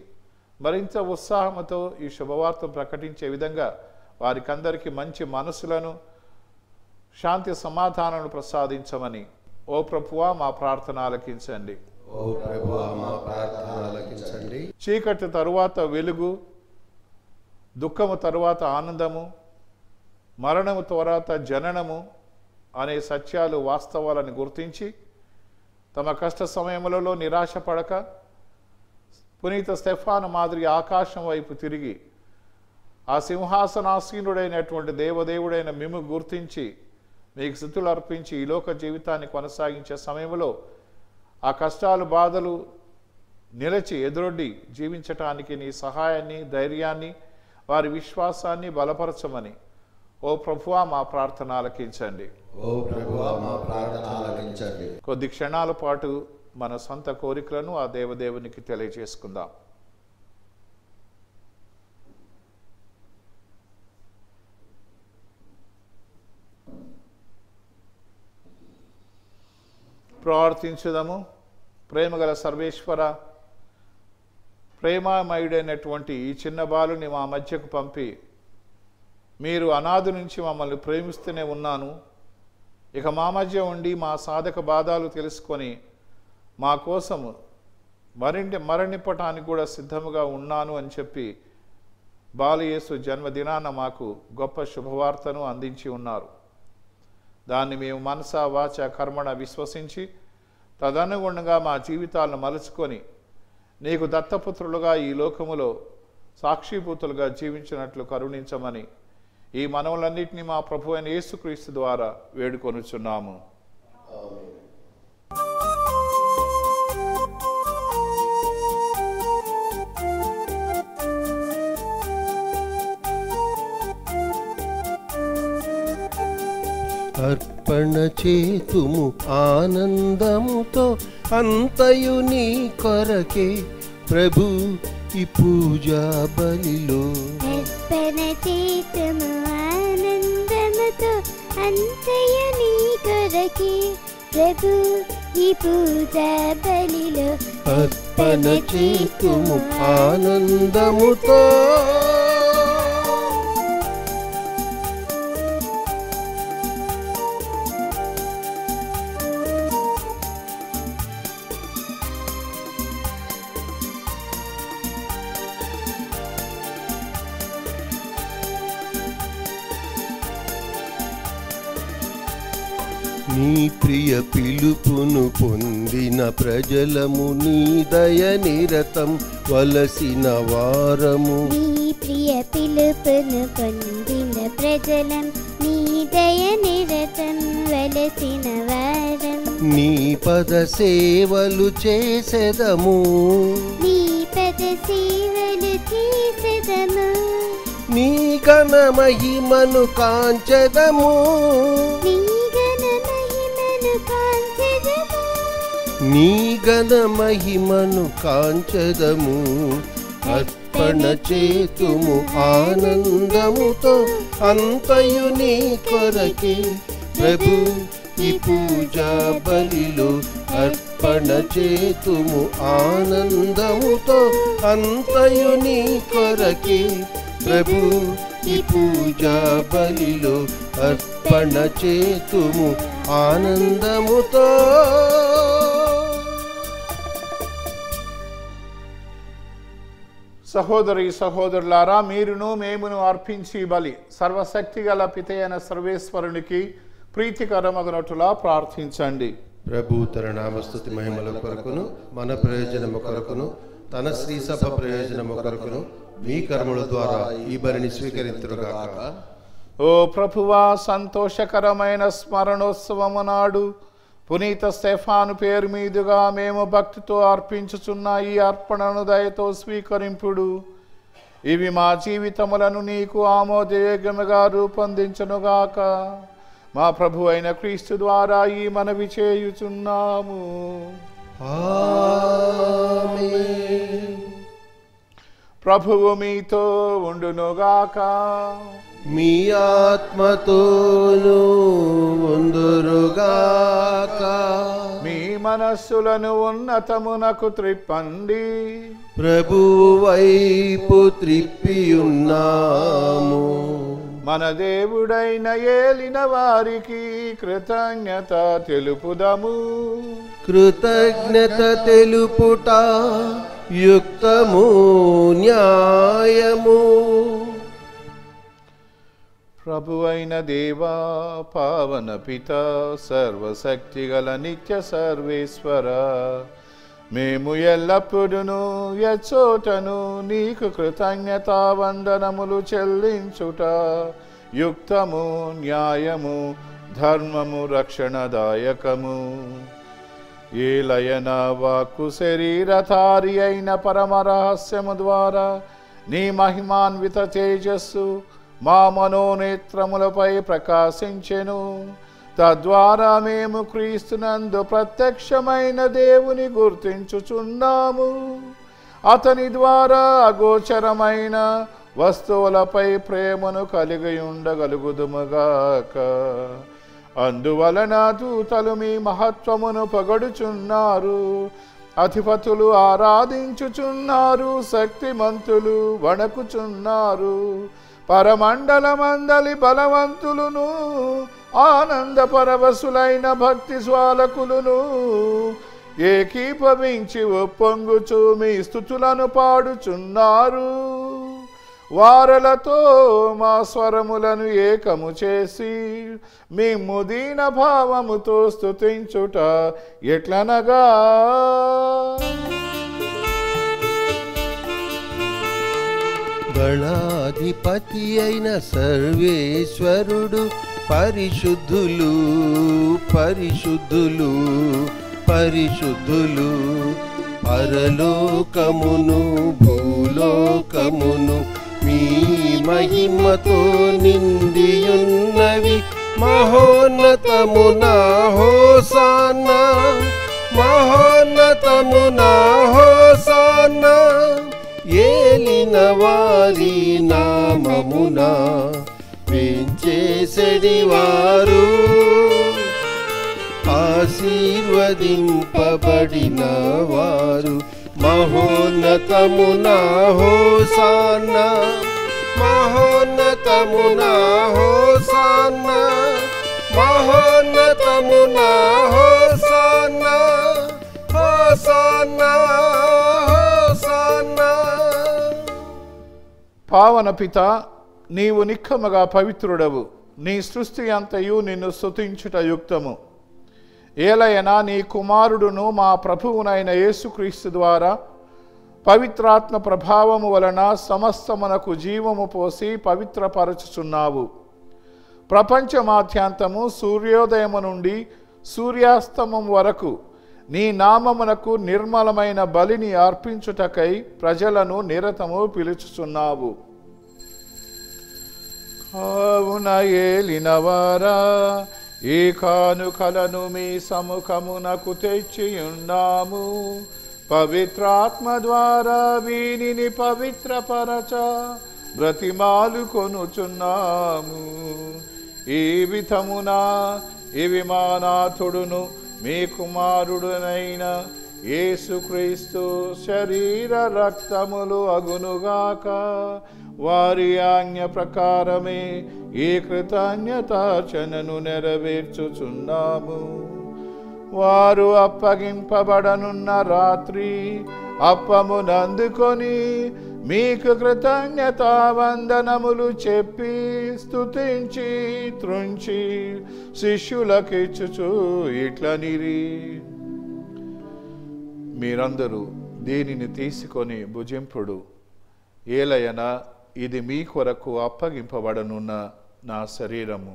మరింత ఉత్సాహంతో ఈ శుభవార్త ప్రకటించే విధంగా వారికందరికీ మంచి మనసులను, శాంతి, సమాధానాలను ప్రసాదించమని ఓ ప్రభువా మా ప్రార్థన ఆలకించండి. ఓ ప్రభువా మా ప్రార్థన ఆలకించండి. చీకటి తరువాత వెలుగు, దుఃఖము తరువాత ఆనందము, మరణము తరువాత జననము అనే సత్యాలు, వాస్తవాలను గుర్తించి తమ కష్ట సమయములలో నిరాశ పడక పునీత స్టెఫాను మాదిరి ఆకాశం వైపు తిరిగి ఆ సింహాసనాసీనుడైనటువంటి దేవదేవుడైన మిమ్ము గుర్తించి మీకు స్థుతులు అర్పించి ఈ లోక జీవితాన్ని కొనసాగించే సమయంలో ఆ కష్టాలు, బాధలు నిలిచి ఎదురొడ్డి జీవించటానికి నీ సహాయాన్ని, ధైర్యాన్ని, వారి విశ్వాసాన్ని బలపరచమని ఓ ప్రభువా మా ప్రార్థన ఆలకించండి. ఓ ప్రభువా మా ప్రార్థన ఆలకించండి. కొద్ది క్షణాల పాటు మన సొంత కోరికలను ఆ దేవదేవునికి తెలియజేసుకుందాం. ప్రార్థించుదము. ప్రేమగల సర్వేశ్వర, ప్రేమామయుడైనటువంటి ఈ చిన్న బాలుని మా మధ్యకు పంపి, మీరు అనాది నుంచి మమ్మల్ని ప్రేమిస్తూనే ఉన్నాను, ఇక మా మధ్య ఉండి మా సాధక బాధాలు తెలుసుకొని మా కోసము మరణింపటానికి కూడా సిద్ధముగా ఉన్నాను అని చెప్పి బాలయేసు జన్మదినాన మాకు గొప్ప శుభవార్తను అందించి ఉన్నారు. దాన్ని మేము మనసా, వాచ, కర్మణ విశ్వసించి తదనుగుణంగా మా జీవితాలను మలుచుకొని నీకు దత్తపుత్రులుగా ఈ లోకములో సాక్షిభూతులుగా జీవించినట్లు కరుణించమని ఈ మనవులన్నింటినీ మా ప్రభువైన యేసుక్రీస్తు ద్వారా వేడుకొనుచున్నాము. అర్పణ చేతుము ఆనందముతో, అంతయు నీ కొరకే ప్రభు ఈ పూజా బలిలో. అర్పణ చేతుము ఆనందముతో, అంతయు నీ కొరకే ప్రభు ఈ పూజా బలిలో. అర్పణ చేతుము ఆనందముతో, నీ ప్రియ పిలుపును పొందిన ప్రజలము, నీ దయ నిరతం వలసిన వారము. నీ ప్రియ పిలుపును పొందిన ప్రజలం, నీ దయ నిరతం వలసిన వారం. నీ పద సేవలు చేసెదము, నీ పద సేవలు చేసెదము. నీ ఘన మహిమను కాంచెదము, నీ గణ మహిమను కాంచెదము. అర్పణ చేతుము ఆనందముతో, అంతయు నీ కొరకే ప్రభు ఈ పూజా బలిలో. అర్పణ చేతుము ఆనందముతో, అంతయు నీ కొరకే ప్రభు ఈ పూజా బలిలో. అర్పణ చేతుము ఆనందముతో. సహోదరి సహోదరులారా, మీరును మేమును అర్పించి బలి సర్వశక్తి గల పితయైన సర్వేశ్వరునికి ప్రీతికరమగునట్టులా ప్రార్థించండి. ప్రభు తరణామ స్తుతి మహిమల కొరకును, మన ప్రయోజనము కొరకును, తన శ్రీ సభ ప్రయోజనము కొరకును మీ కర్మల ద్వారా ఈ బలిని స్వీకరించుగాక. ఓ ప్రభువా, సంతోషకరమైన స్మరణోత్సవము నాడు పునీత స్టెఫాను పేరు మీదుగా మేము భక్తితో అర్పించుచున్న ఈ అర్పణను దయతో స్వీకరింపుడు. ఇవి మా జీవితములను నీకు ఆమోదయోగ్యముగా రూపొందించునుగాక. మా ప్రభు అయిన క్రీస్తు ద్వారా ఈ మనవి చేయుచున్నాము. ప్రభువు మీతో ఉండునుగాక. మీ ఆత్మతోను ఉందురుగాక. మీ మనస్సులను ఉన్నతమునకు త్రిప్పండి. ప్రభువు వైపు త్రిప్పియున్నాము. మన దేవుడైన ఏలిన వారికి కృతజ్ఞత తెలుపుదాము. కృతజ్ఞత తెలుపుట యుక్తము న్యాయము. ప్రభువైన దేవా, పావన పితా, సర్వశక్తిగల నిత్య సర్వేశ్వర, మేము ఎల్లప్పుడును యచోటను నీకు కృతజ్ఞతా వందనములు చెల్లించుట యుక్తము న్యాయము, ధర్మము, రక్షణదాయకము. ఏ లయన వాక్కు శరీరధారి అయిన పరమరహస్యము ద్వారా నీ మహిమాన్విత తేజస్సు మా మనోనేత్రములపై ప్రకాశించెను. తద్వారా మేము క్రీస్తునందు ప్రత్యక్షమైన దేవుని గుర్తించుచున్నాము. అతని ద్వారా అగోచరమైన వస్తువులపై ప్రేమను కలిగి ఉండగలుగుదుముగాక. అందువలన దూతలు మీ మహత్వమును పొగడుచున్నారు, అధిపతులు ఆరాధించుచున్నారు, శక్తిమంతులు వణకుచున్నారు, పరమండలమందలి బలవంతులును ఆనంద పరవశులైన భక్తి స్వాలకులును ఏకీభవించి ఒప్పొంగుచు మీ స్తుతులను పాడుచున్నారు. వారలతో మా స్వరములను ఏకము చేసి మీ ముదీన భావముతో స్తుతించుట ఎట్లనగా, గణాధిపతి అయిన సర్వేశ్వరుడు పరిశుద్ధులు పరిశుద్ధులు పరిశుద్ధులు. పరలోకమును భూలోకమును మీ మహిమతో నిండియున్నవి. మహోన్నతమునా హోసానా, మహోన్నతమునా హోసానా, ఏలిన వారి నామమున పెంచేసెడి వారు ఆశీర్వదింపబడిన వారు. మహోన్నతమున హోసానా, మహోన్నతమున హోసానా, మహోన్నతమున హోసానా, హోసానా. పావన పిత, నీవు నిఖముగా పవిత్రుడవు. నీ సృష్టి అంతయు నిన్ను స్తుతించుట యుక్తము. ఏలయనా నీ కుమారుడును మా ప్రభువునైన యేసుక్రీస్తు ద్వారా పవిత్రాత్మ ప్రభావము వలన సమస్తమునకు జీవము పోసి పవిత్రపరచుచున్నావు. ప్రపంచమాధ్యాంతము సూర్యోదయము నుండి సూర్యాస్తమం వరకు నీ నామమునకు నిర్మలమైన బలిని అర్పించుటకై ప్రజలను నిరతము పిలుచుచున్నావు. కావున ఏలినవారా, ఈ కానుకలను మీ సముఖమునకు తెచ్చియున్నాము. పవిత్రాత్మ ద్వారా వీనిని పవిత్రపరచ బ్రతిమాలు కొనుచున్నాము. ఈ విధమున ఇవి మా నాథుడును మీ కుమారుడునైన యేసుక్రీస్తు శరీర రక్తములు అగునుగాక. వారి ఆజ్ఞ ప్రకారమే ఈ కృతజ్ఞతార్చనను నెరవేర్చుచున్నాము. వారు అప్పగింపబడనున్న రాత్రి అప్పమునందుకొని మీకు కృతజ్ఞతావందనములు చెప్పి స్తుతించి త్రుంచి శిష్యులకిచ్చుచు ఇట్లనిరి, మీరందరూ దీనిని తీసుకొని భుజింపుడు. ఏలయనా ఇది మీ కొరకు అప్పగింపబడనున్న నా శరీరము.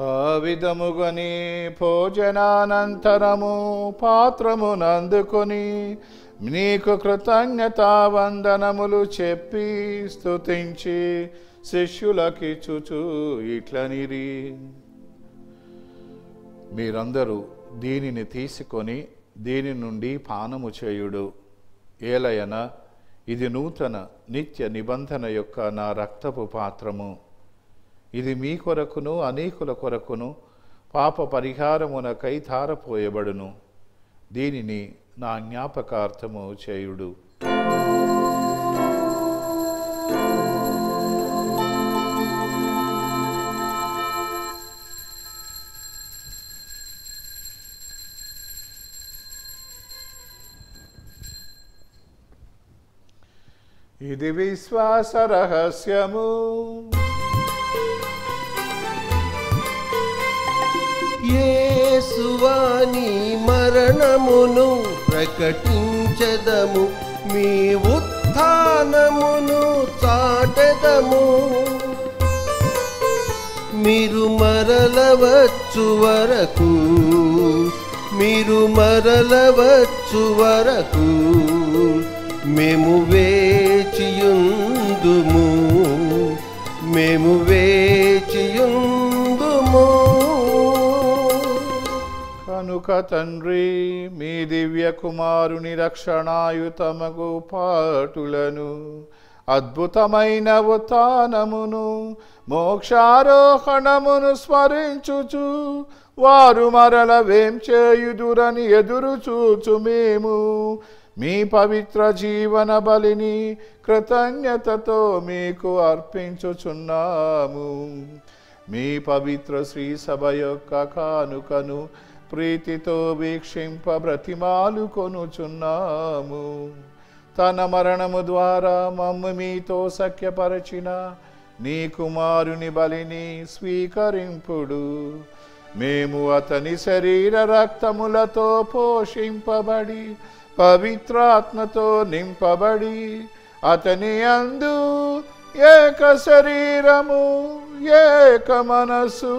ఆ విధముగని భోజనానంతరము పాత్రమునందుకొని నీకు కృతజ్ఞతా వందనములు చెప్పి స్తుతించి శిష్యులకిచ్చుచు ఇట్లనిరి. మీరందరూ దీనిని తీసుకొని దీని నుండి పానము చేయుడు. ఏలయన ఇది నూతన నిత్య నిబంధన యొక్క నా రక్తపు పాత్రము. ఇది మీ కొరకును అనేకుల కొరకును పాప పరిహారమునకై ధారపోయబడును. దీనిని నా జ్ఞాపకార్థము చేయుడు. ఇది విశ్వాస రహస్యము. యేసువా నీ మరణమును ప్రకటించదము, మీ ఉత్థానమును చాటెదము. మీరు మరలవచ్చు వరకు, మీరు మరలవచ్చు వరకు మేము వేచియుందుము, మేము వేచియుందుము. కనుక తండ్రి, మీ దివ్య కుమారుని రక్షణాయుతమగు పాటులను, అద్భుతమైన ఉత్థానమును, మోక్షారోహణమును స్మరించుచు వారు మరల వేం చేయుదురని ఎదురు చూచు మేము మీ పవిత్ర జీవన బలిని కృతజ్ఞతతో మీకు అర్పించుచున్నాము. మీ పవిత్ర శ్రీ సభ యొక్క కానుకను ప్రీతితో వీక్షింప బ్రతిమాలు కొనుచున్నాము. తన మరణము ద్వారా మమ్ము మీతో సఖ్యపరచిన నీ కుమారుని బలిని స్వీకరింపుడు. మేము అతని శరీర రక్తములతో పోషింపబడి, పవిత్రాత్మతో నింపబడి, అతని అందు ఏక శరీరము ఏక మనసు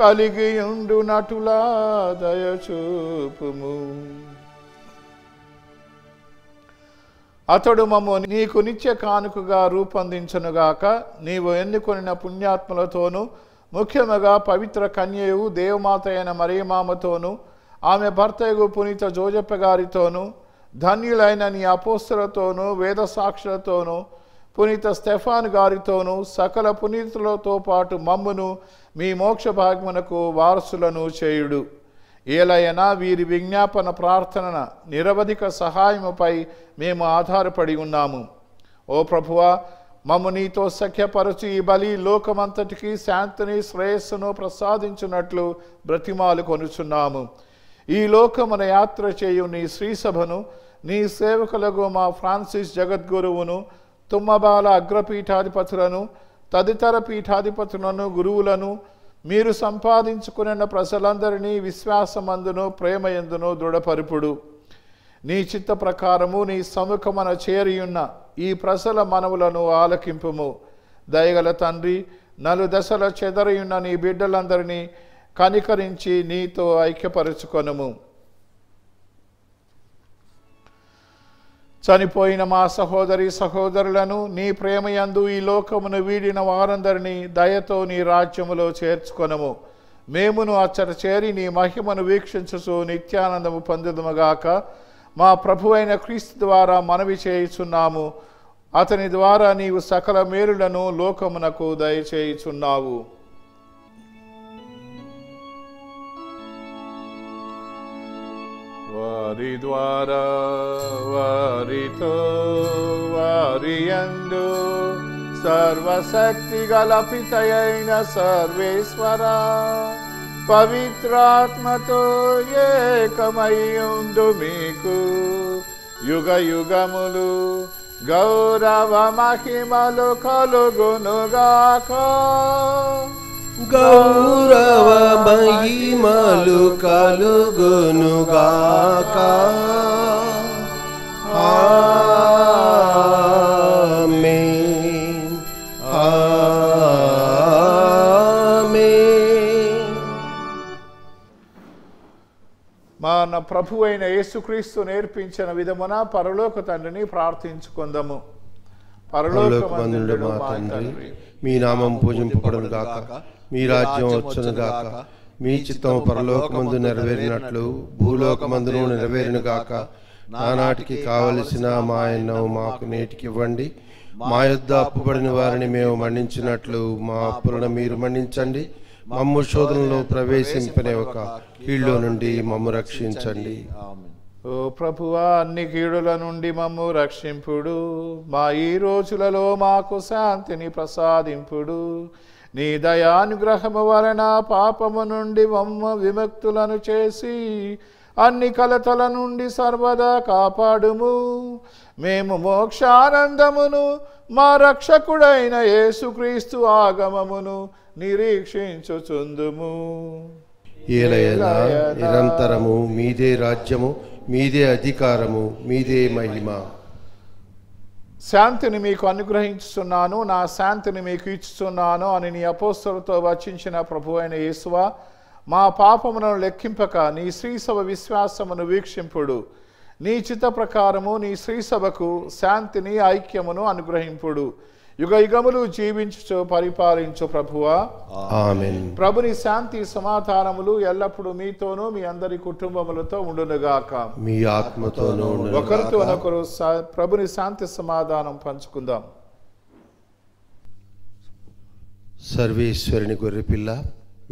కలిగి ఉండునటులా దయచూపుము. అతడు మమ్ము నీకు నిత్య కానుకగా రూపొందించునుగాక. నీవు ఎన్నుకొనిన పుణ్యాత్మలతోనూ, ముఖ్యముగా పవిత్ర కన్యయు దేవమాత అయిన మరియమామతోనూ, ఆమె భర్తయగు పునీత జోజప్ప గారితోనూ, ధన్యులైన నీ అపోస్తులతోనూ, వేద సాక్షులతోనూ, పునీత స్టెఫాన్ గారితోనూ, సకల పునీతులతో పాటు మమ్మును మీ మోక్ష భాగ్యమునకు వారసులను చేయుడు. ఏలయన వీరి విజ్ఞాపన ప్రార్థన నిరవధిక సహాయముపై మేము ఆధారపడి ఉన్నాము. ఓ ప్రభువా, మమ్ము నీతో సఖ్యపరచు ఈ బలి లోకమంతటికీ శాంతిని శ్రేయస్సును ప్రసాదించున్నట్లు బ్రతిమాలు కొనుచున్నాము. ఈ లోకమున యాత్ర చేయు నీ శ్రీసభను, నీ సేవకులకు మా ఫ్రాన్సిస్ జగద్గురువును, తుమ్మబాల అగ్రపీఠాధిపతులను, తదితర పీఠాధిపతులను, గురువులను, మీరు సంపాదించుకున్న ప్రజలందరినీ విశ్వాసమందును ప్రేమయందును దృఢపరుపుడు. నీ చిత్త ప్రకారము నీ సముఖమున చేరియున్న ఈ ప్రజల మనవులను ఆలకింపుము. దయగల తండ్రి, నలు దశల చెదరియున్న నీ బిడ్డలందరినీ కనికరించి నీతో ఐక్యపరచుకొనుము. చనిపోయిన మా సహోదరి సహోదరులను నీ ప్రేమయందు ఈ లోకమును వీడిన వారందరినీ దయతో నీ రాజ్యములో చేర్చుకొనుము. మేమును అచ్చట చేరి నీ మహిమను వీక్షించుచు నిత్యానందము పొందుదుముగాక. మా ప్రభువైన క్రీస్తు ద్వారా మనవి చేయుచున్నాము. అతని ద్వారా నీవు సకల మేలులను లోకమునకు దయచేయుచున్నావు. వారి ద్వారా, వారితో, వారి యందు సర్వశక్తి గల పితయైన సర్వేశ్వర, పవిత్రాత్మతో ఏకమయ్యుండు మీకు యుగ యుగములు గౌరవ మహిమలు కలుగునుగాక. గౌరవ మహిమలు కలుగునుగాక. ఆమేన్, ఆమేన్. మన ప్రభువైన యేసుక్రీస్తు నేర్పించిన విధమున పరలోక తండ్రిని ప్రార్థించుకుందాము. పరలోకమందున మా తండ్రి, మీ నామం పూజింపబడును గాక, మీ రాజ్యం వచ్చును గాక, మీ చిత్తం పరలోకమందు నెరవేరినట్లు భూలోకమందును నెరవేరును గాక. నానాటికి కావలసిన మా అన్నం మాకు నేటికి ఇవ్వండి. మా యొద్ద అప్పుబడిన వారిని మేము మన్నించినట్లు మా అప్పులను మీరు మన్నించండి. మమ్ము శోధనలో ప్రవేశింపనే ఒక కీడులో నుండి మమ్ము రక్షించండి. ఓ ప్రభువా, అన్ని కీడుల నుండి మమ్ము రక్షింపుడు. మా ఈ రోజులలో మాకు శాంతిని ప్రసాదింపుడు. నీ దయానుగ్రహము వలన పాపము నుండి మమ్ము విముక్తులను చేసి అన్ని కలతల నుండి సర్వదా కాపాడుము. మేము మోక్షానందమును మా రక్షకుడైన యేసుక్రీస్తు ఆగమమును నిరీక్షించుచుందుము. ఏలయనా నిరంతరము మీదే రాజ్యము, మీదే అధికారము, మీదే మహిమ. శాంతిని మీకు అనుగ్రహించుచున్నాను, నా శాంతిని మీకు ఇచ్చుచున్నాను అని నీ అపోస్తలులతో వచించిన ప్రభు అయిన యేసువా, మా పాపములను లెక్కింపక నీ శ్రీసభ విశ్వాసమును వీక్షింపుడు. నీ చిత్త ప్రకారము నీ శ్రీసభకు శాంతిని, ఐక్యమును అనుగ్రహింపుడు. యుగ యుగములు జీవించుచు పరిపాలించు ప్రభువా. ఆమేన్. ప్రభుని శాంతి సమాధానములు ఎల్లప్పుడూ మీతోనూ మీ అందరి కుటుంబములతో ఉండునుగాక. మీ ఆత్మతోనూ. ఒకరితోనొకరు ప్రభుని శాంతి సమాధానం పంచుకుందాం. సర్వేశ్వరుని గొర్రెపిల్ల,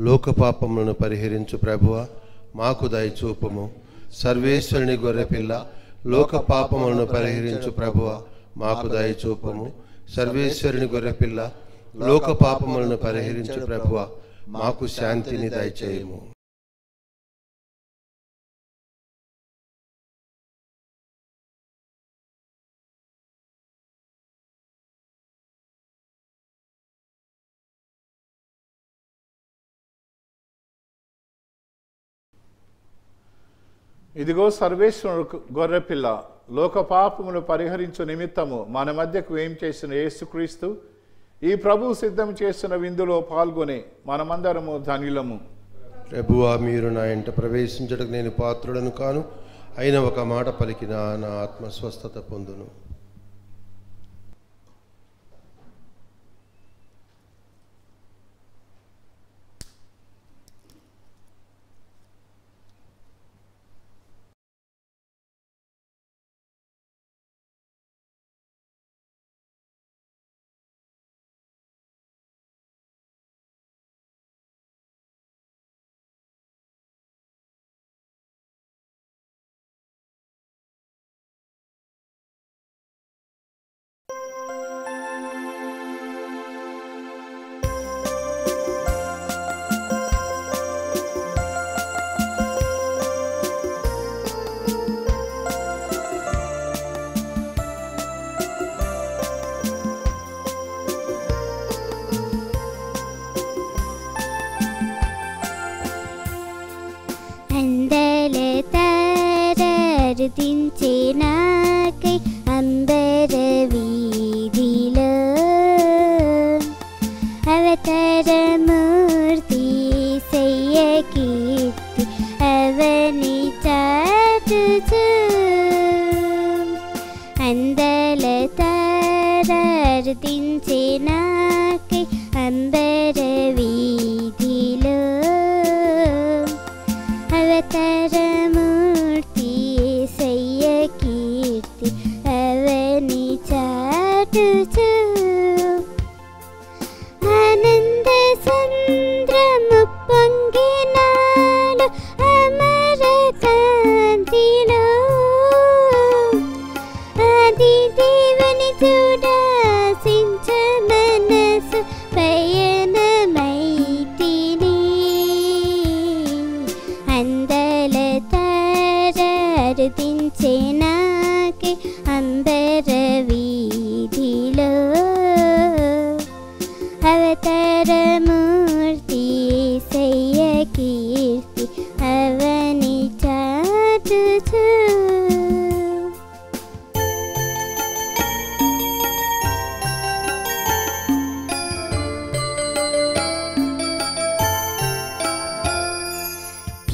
లోక పాపములను పరిహరించు ప్రభువా, మాకు దయచూపము. సర్వేశ్వరుని గొర్రెపిల్ల, లోక పాపములను పరిహరించు ప్రభువా, మాకు దయచూపము. సర్వేశ్వరుని గొర్రెపిల్ల, లోక పాపములను పరిహరించు ప్రభువా, మాకు శాంతిని దయచేయము. ఇదిగో సర్వేశ్వరుడు గొర్రెపిల్ల, లోక పాపములు పరిహరించు నిమిత్తము మన మధ్యకు ఏం చేసిన యేసుక్రీస్తు ఈ ప్రభు సిద్ధం చేసిన విందులో పాల్గొని మనమందరము ధనిలము. ప్రభువా, మీరు నా ఇంట ప్రవేశించడానికి నేను పాత్రుడను కాను, అయిన ఒక మాట పలికిన నా ఆత్మస్వస్థత పొందును.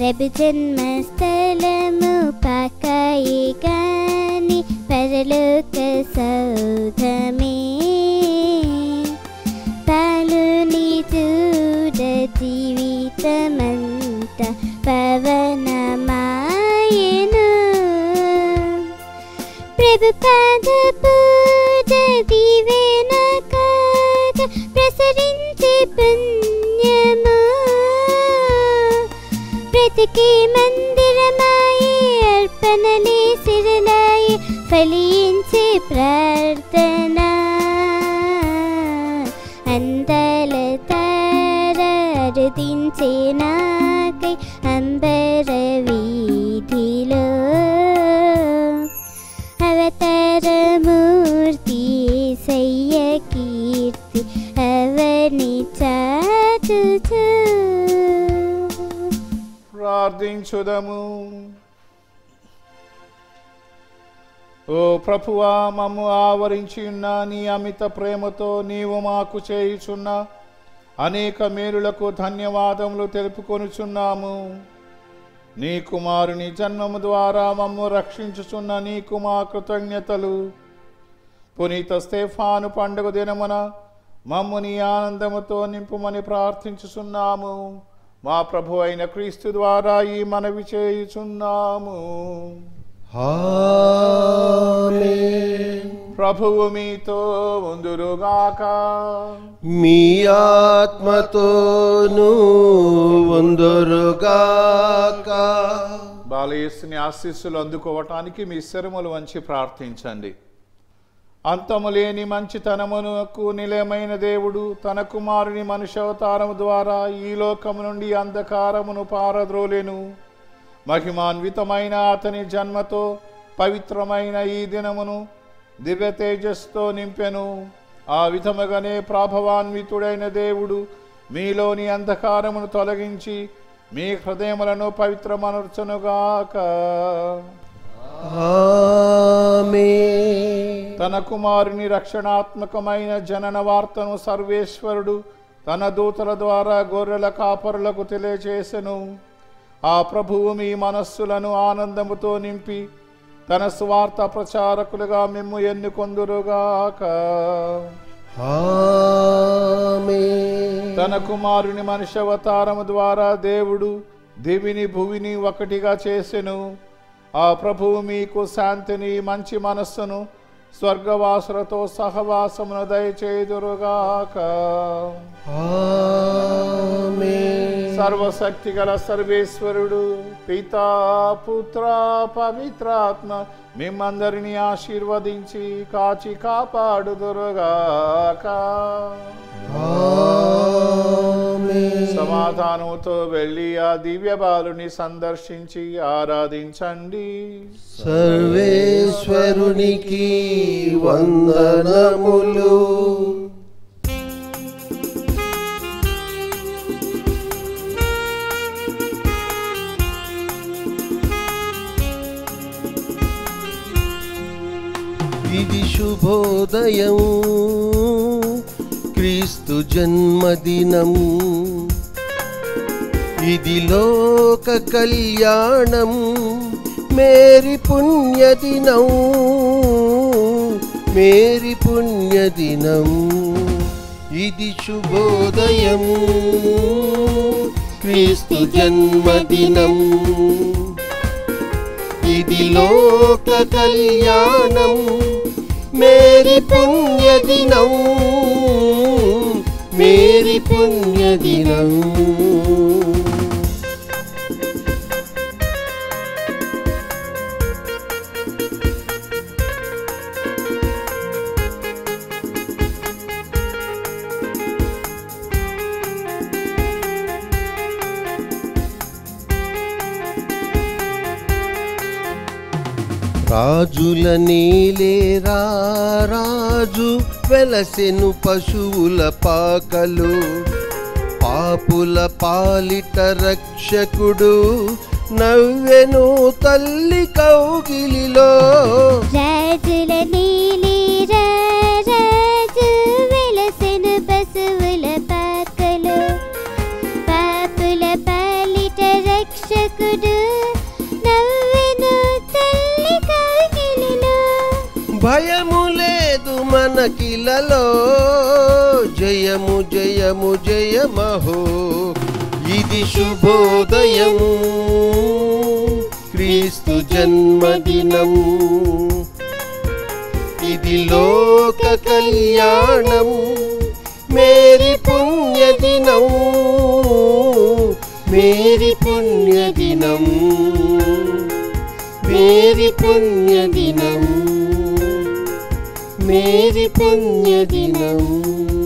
प्रभु जन्मस्थल के मंदिर माए अर्पणले सिर लाए फलियन से प्रार्थना अंदल तार दिन से नाके अंबर वीधिलो अवतार मूर्ति सैय कीर्ति अवनि ప్రార్థించుదము. ఓ ప్రభువా, మమ్ము ఆవరించి ఉన్న నీ అమిత ప్రేమతో నీవు మాకు చేయుచున్న అనేక మేలులకు ధన్యవాదములు తెలుపుకొనుచున్నాము. నీ కుమారుని జన్మము ద్వారా మమ్ము రక్షించుచున్న నీకు మా కృతజ్ఞతలు. పునీత స్టెఫాను పండుగ దినమున మమ్ము నీ ఆనందముతో నింపుమని ప్రార్థించుచున్నాము. మా ప్రభు అయిన క్రీస్తు ద్వారా ఈ మనవి చేయుచున్నాము. ఆమేన్. ప్రభువు మీతో ఉండుగాక. మీ ఆత్మతోను ఉండుగాక. బాలయేసుని ఆశీస్సులు అందుకోవటానికి మీ శరములు వంచి ప్రార్థించండి. అంతము లేని మంచితనమునకు నిలయమైన దేవుడు తన కుమారుని మనుష్యావతారము ద్వారా ఈ లోకము నుండి అంధకారమును పారద్రోలెను. మహిమాన్వితమైన అతని జన్మతో పవిత్రమైన ఈ దినమును దివ్య తేజస్సుతో నింపెను. ఆ విధముగానే ప్రభావాన్వితుడైన దేవుడు మీలోని అంధకారమును తొలగించి మీ హృదయములను పవిత్రమనర్చునుగాక. ఆమేన్. తన కుమారుని రక్షణాత్మకమైన జనన వార్తను సర్వేశ్వరుడు తన దూతల ద్వారా గొర్రెల కాపరులకు తెలియచేసెను. ఆ ప్రభువు మీ మనస్సులను ఆనందముతో నింపి తన స్వార్థ ప్రచారకులుగా మిమ్ము ఎన్నుకొందురుగాక. ఆమేన్. తన కుమారుని మనుష్యావతారము ద్వారా దేవుడు దివిని భూమిని ఒకటిగా చేసెను. ఆ ప్రభువు మీకు శాంతిని, మంచి మనస్సును, స్వర్గవాసులతో సహవాసమును దయచేయుదురుగాక. ఆమేన్. సర్వశక్తి గల సర్వేశ్వరుడు పితా, పుత్ర, పవిత్రాత్మ మిమ్మందరినీ ఆశీర్వదించి కాచి కాపాడుదురుగాక. ఆమేన్. సమాధానంతో వెళ్ళి ఆ దివ్య బాలుని సందర్శించి ఆరాధించండి. సర్వేశ్వరునికి వందనములు. ఇది శుభోదయం, క్రీస్తు జన్మదినము. ఇది లోక కళ్యాణం, మేరీ పుణ్యదినం, మేరీ పుణ్యదినం. ఇది శుభోదయం, క్రీస్తు జన్మదినం. ఇది లోక కళ్యాణం, మేరీ పుణ్యదినం, మేరీ పుణ్యదినం. రాజుల నీలేరా రాజు వెలసెను పశువుల పాకలు. పాపుల పాలిట రక్షకుడు నవ్వెను తల్లి కౌగిలిలో. రాజుల నీలేరా రాజు వెలసెను పశువుల పాకలు. పాపుల పాలిట రక్షకుడు భయము లేదు మనకిలలో. జయము జయము జయమహో. ఇది శుభోదయము, క్రీస్తు జన్మదినము. ఇది లోక కళ్యాణము, మేరీ పుణ్యదినము, मेरी पुण्य दिनम मेरी पुण्य दिनम।